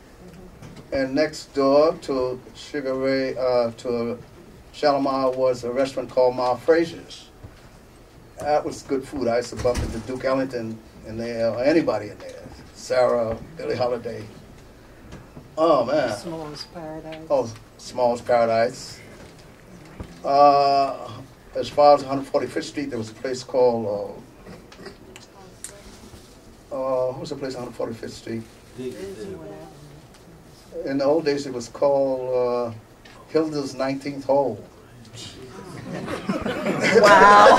And next door to Sugar Ray, to Shalimar, was a restaurant called Ma Frazier's. That was good food. I used to bump into Duke Ellington in there, or anybody in there. Sarah, Billie Holiday. Oh, man. Small's Paradise. Oh, Small's Paradise. As far as 145th Street, there was a place called... what was the place on 145th Street? In the old days, it was called Hilda's 19th Hole. Wow.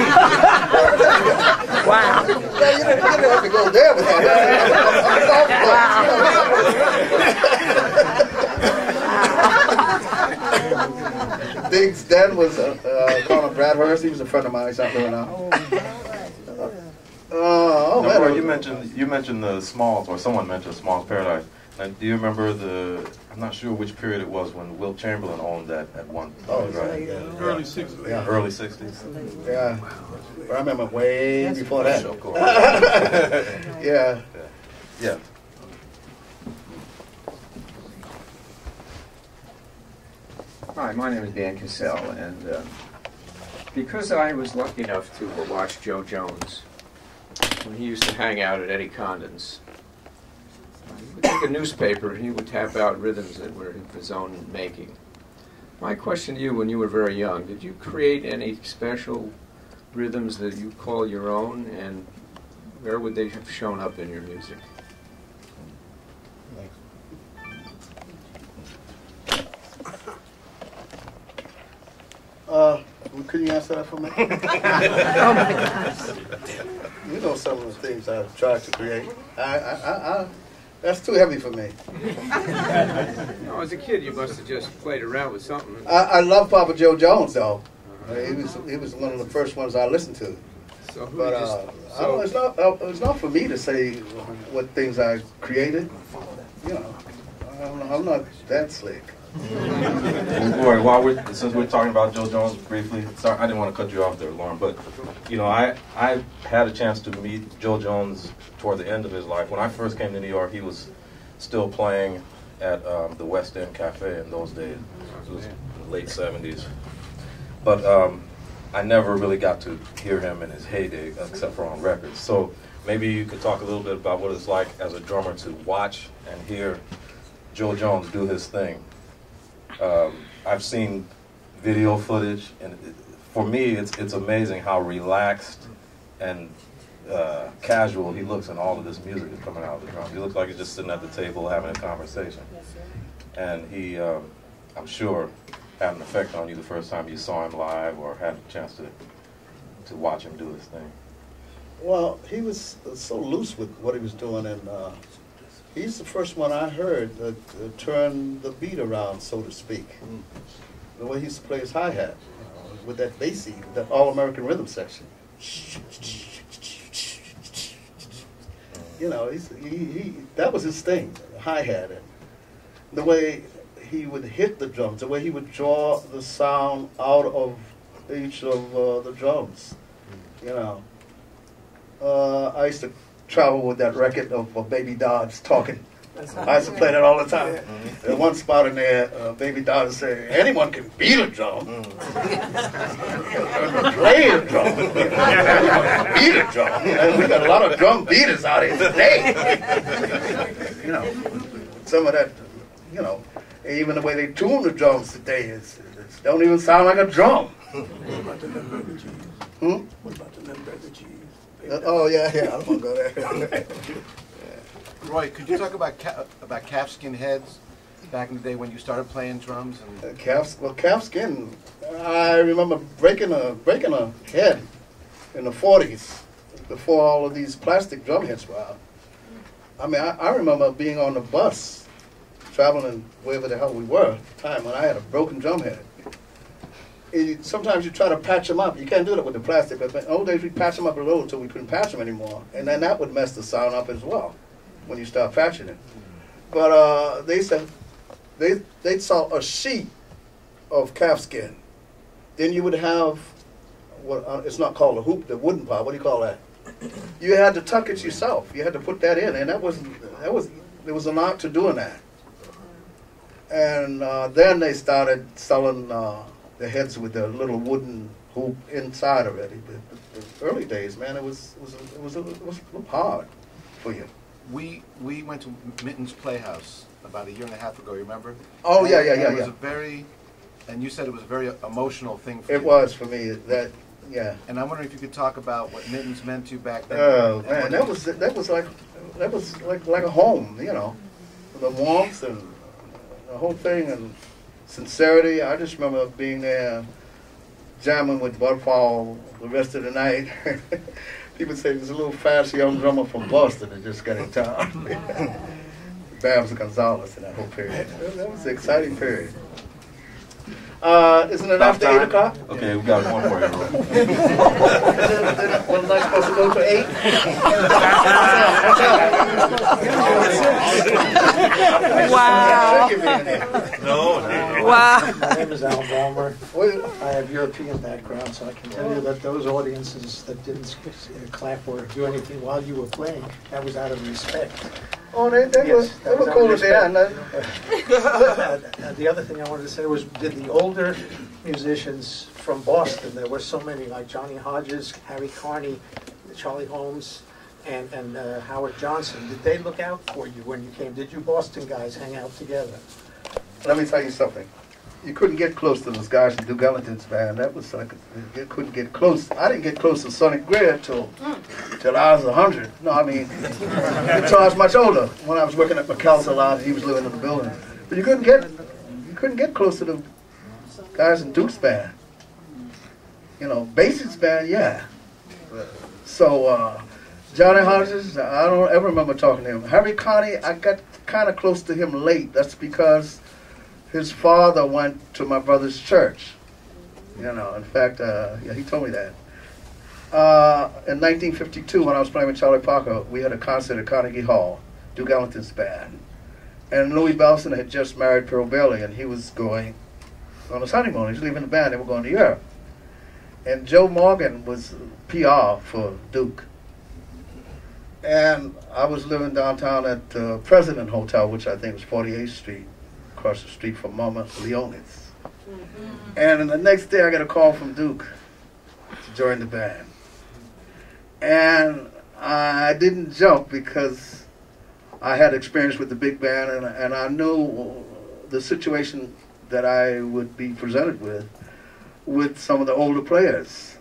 Wow. You didn't have to go there with that. Wow. Diggs' dad was Colonel Brad Hurst. He was a friend of mine. He's out there now. Oh, man. Roy, you mentioned the Smalls, or someone mentioned Smalls Paradise. And do you remember I'm not sure which period it was when Wilt Chamberlain owned that at one point, right? Early 60s. Yeah. Early 60s. Yeah. Wow. I remember way before that. Of course. Yeah. Yeah. Hi, my name is Dan Cassell, and because I was lucky enough to watch Joe Jones when he used to hang out at Eddie Condon's, take a newspaper, he would tap out rhythms that were of his own making. My question to you, when you were very young, did you create any special rhythms that you call your own, and where would they have shown up in your music? Could you answer that for me? Oh my gosh. You know some of the things I've tried to create. That's too heavy for me. No, as a kid, you must have just played around with something. I love Papa Joe Jones, though. Right. He was one of the first ones I listened to. So who but it's not for me to say what things I created. You know, I'm not that slick. And Glory, while since we're talking about Joe Jones briefly, sorry, I didn't want to cut you off there, Lauren, but you know, I had a chance to meet Joe Jones toward the end of his life. When I first came to New York, he was still playing at the West End Cafe in those days. It was the late 70s. But I never really got to hear him in his heyday, except for on records. So maybe you could talk a little bit about what it's like as a drummer to watch and hear Joe Jones do his thing. I've seen video footage, and for me, it's amazing how relaxed and casual he looks in all of this music that's coming out of the drum. He looks like he's just sitting at the table having a conversation. Yes, sir. And he, I'm sure, had an effect on you the first time you saw him live or had a chance to watch him do his thing. Well, he was so loose with what he was doing, and he's the first one I heard that turned the beat around, so to speak. Mm. The way he used to play his hi-hat with that Basie, that All-American Rhythm section. You know, he that was his thing, hi-hat. And the way he would hit the drums, the way he would draw the sound out of each of the drums, you know. I used to travel with that record of Baby Dodds talking. I used to play that all the time. Mm-hmm. There's one spot in there, Baby Dodds said, anyone can beat a drum. Mm. Play a drum. Anyone can beat a drum. And we got a lot of drum beaters out here today. You know, some of that, you know, even the way they tune the drums today is don't even sound like a drum. What about the hamburger cheese? Hmm? What about the hamburger cheese? Oh yeah, I'm gonna go there. Roy, could you talk about calfskin heads back in the day when you started playing drums? And calfskin. I remember breaking a head in the '40s before all of these plastic drum heads were out. I mean, I remember being on the bus, traveling wherever the hell we were at the time, when I had a broken drum head. Sometimes you try to patch them up. You can't do that with the plastic, but in old days we patched them up a little until we couldn't patch them anymore, and then that would mess the sound up as well when you start patching it. But they said they saw a sheet of calfskin. Then you would have, well, it's not called a hoop, the wooden part. What do you call that? You had to tuck it yourself. You had to put that in, and there was an art to doing that. And then they started selling the heads with the little wooden hoop inside already. But the early days, man, it was hard for you. We went to Minton's Playhouse about 1.5 years ago. You remember? Oh yeah. It was a very, and you said it was a very emotional thing for you. It was for me that. Yeah. And I'm wondering if you could talk about what Minton's meant to you back then. Oh man, that was like a home, you know, the warmth and the whole thing, and sincerity. I just remember being there, jamming with Bud Powell the rest of the night. People say there's a little fast young drummer from Boston that just got in town. Babs Gonzalez in that whole period. That was an exciting period. Isn't it about after time? 8 o'clock? Okay, we got one more. Wasn't I supposed to go to 8? Wow. No. Wow. My name is Al Balmer. I have European background, so I can tell you that those audiences that didn't clap or do anything while you were playing, that was out of respect. Oh, they were cool as they are. The other thing I wanted to say was, did the older musicians from Boston, there were so many, like Johnny Hodges, Harry Carney, Charlie Holmes, and Howard Johnson, did they look out for you when you came? Did you Boston guys hang out together? Let me tell you something. You couldn't get close to those guys in Dugalliton's band. That was like, you couldn't get close. I didn't get close to Sonny Greer till I was 100. No, I mean, until I was much older. When I was working at McAllister a lot, he was living in the building. But you couldn't get close to the guys in Duke's band. You know, Basie's band, yeah. So Johnny Hodges, I don't ever remember talking to him. Harry Connie, I got kind of close to him late. That's because his father went to my brother's church. You know, in fact, yeah, he told me that. In 1952, when I was playing with Charlie Parker, we had a concert at Carnegie Hall, Duke Ellington's band. And Louis Belson had just married Pearl Bailey, and he was going on his honeymoon. He was leaving the band. They were going to Europe. And Joe Morgan was PR for Duke. And I was living downtown at the President Hotel, which I think was 48th Street, across the street from Mama Leonis. Mm-hmm. And the next day I got a call from Duke to join the band. And I didn't jump because I had experience with the big band, and I knew the situation that I would be presented with some of the older players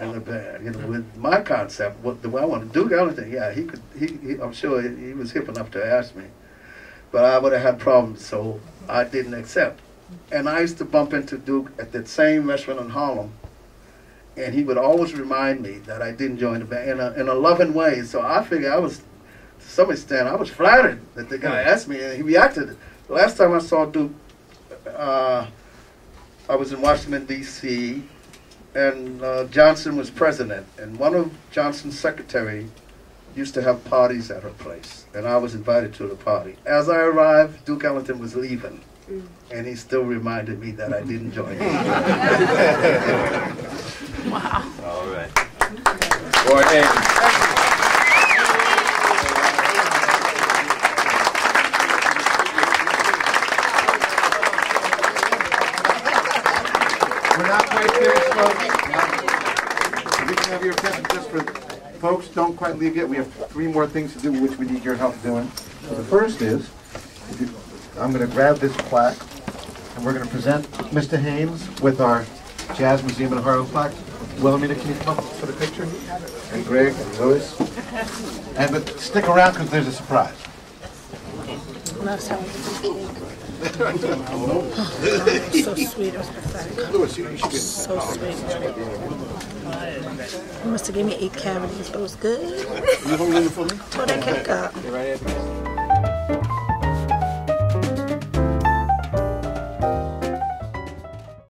in the band, you know, with my concept, what the way I wanted to do everything. Yeah, he could. I'm sure he was hip enough to ask me, but I would have had problems, so I didn't accept. And I used to bump into Duke at that same restaurant in Harlem, and he would always remind me that I didn't join the band in a loving way. So I figured I was, to some extent, I was flattered that the guy asked me, and he reacted. The last time I saw Duke, I was in Washington, D.C., and Johnson was president. And one of Johnson's secretary used to have parties at her place, and I was invited to the party. As I arrived, Duke Ellington was leaving, and he still reminded me that I didn't join him. Wow. All right. Roy Haynes. Folks, don't quite leave yet. We have three more things to do, which we need your help doing. So the first is, I'm going to grab this plaque, and we're going to present Mr. Haynes with our Jazz Museum in Harlem plaque. Wilhelmina, can you come up for the picture? And Greg and Lewis. And but stick around because there's a surprise. Loves how so sweet. It was pathetic. Lewis, you should get so sweet. He must have given me 8 cavities, but it was good. You holding it for me? Tore that cake up.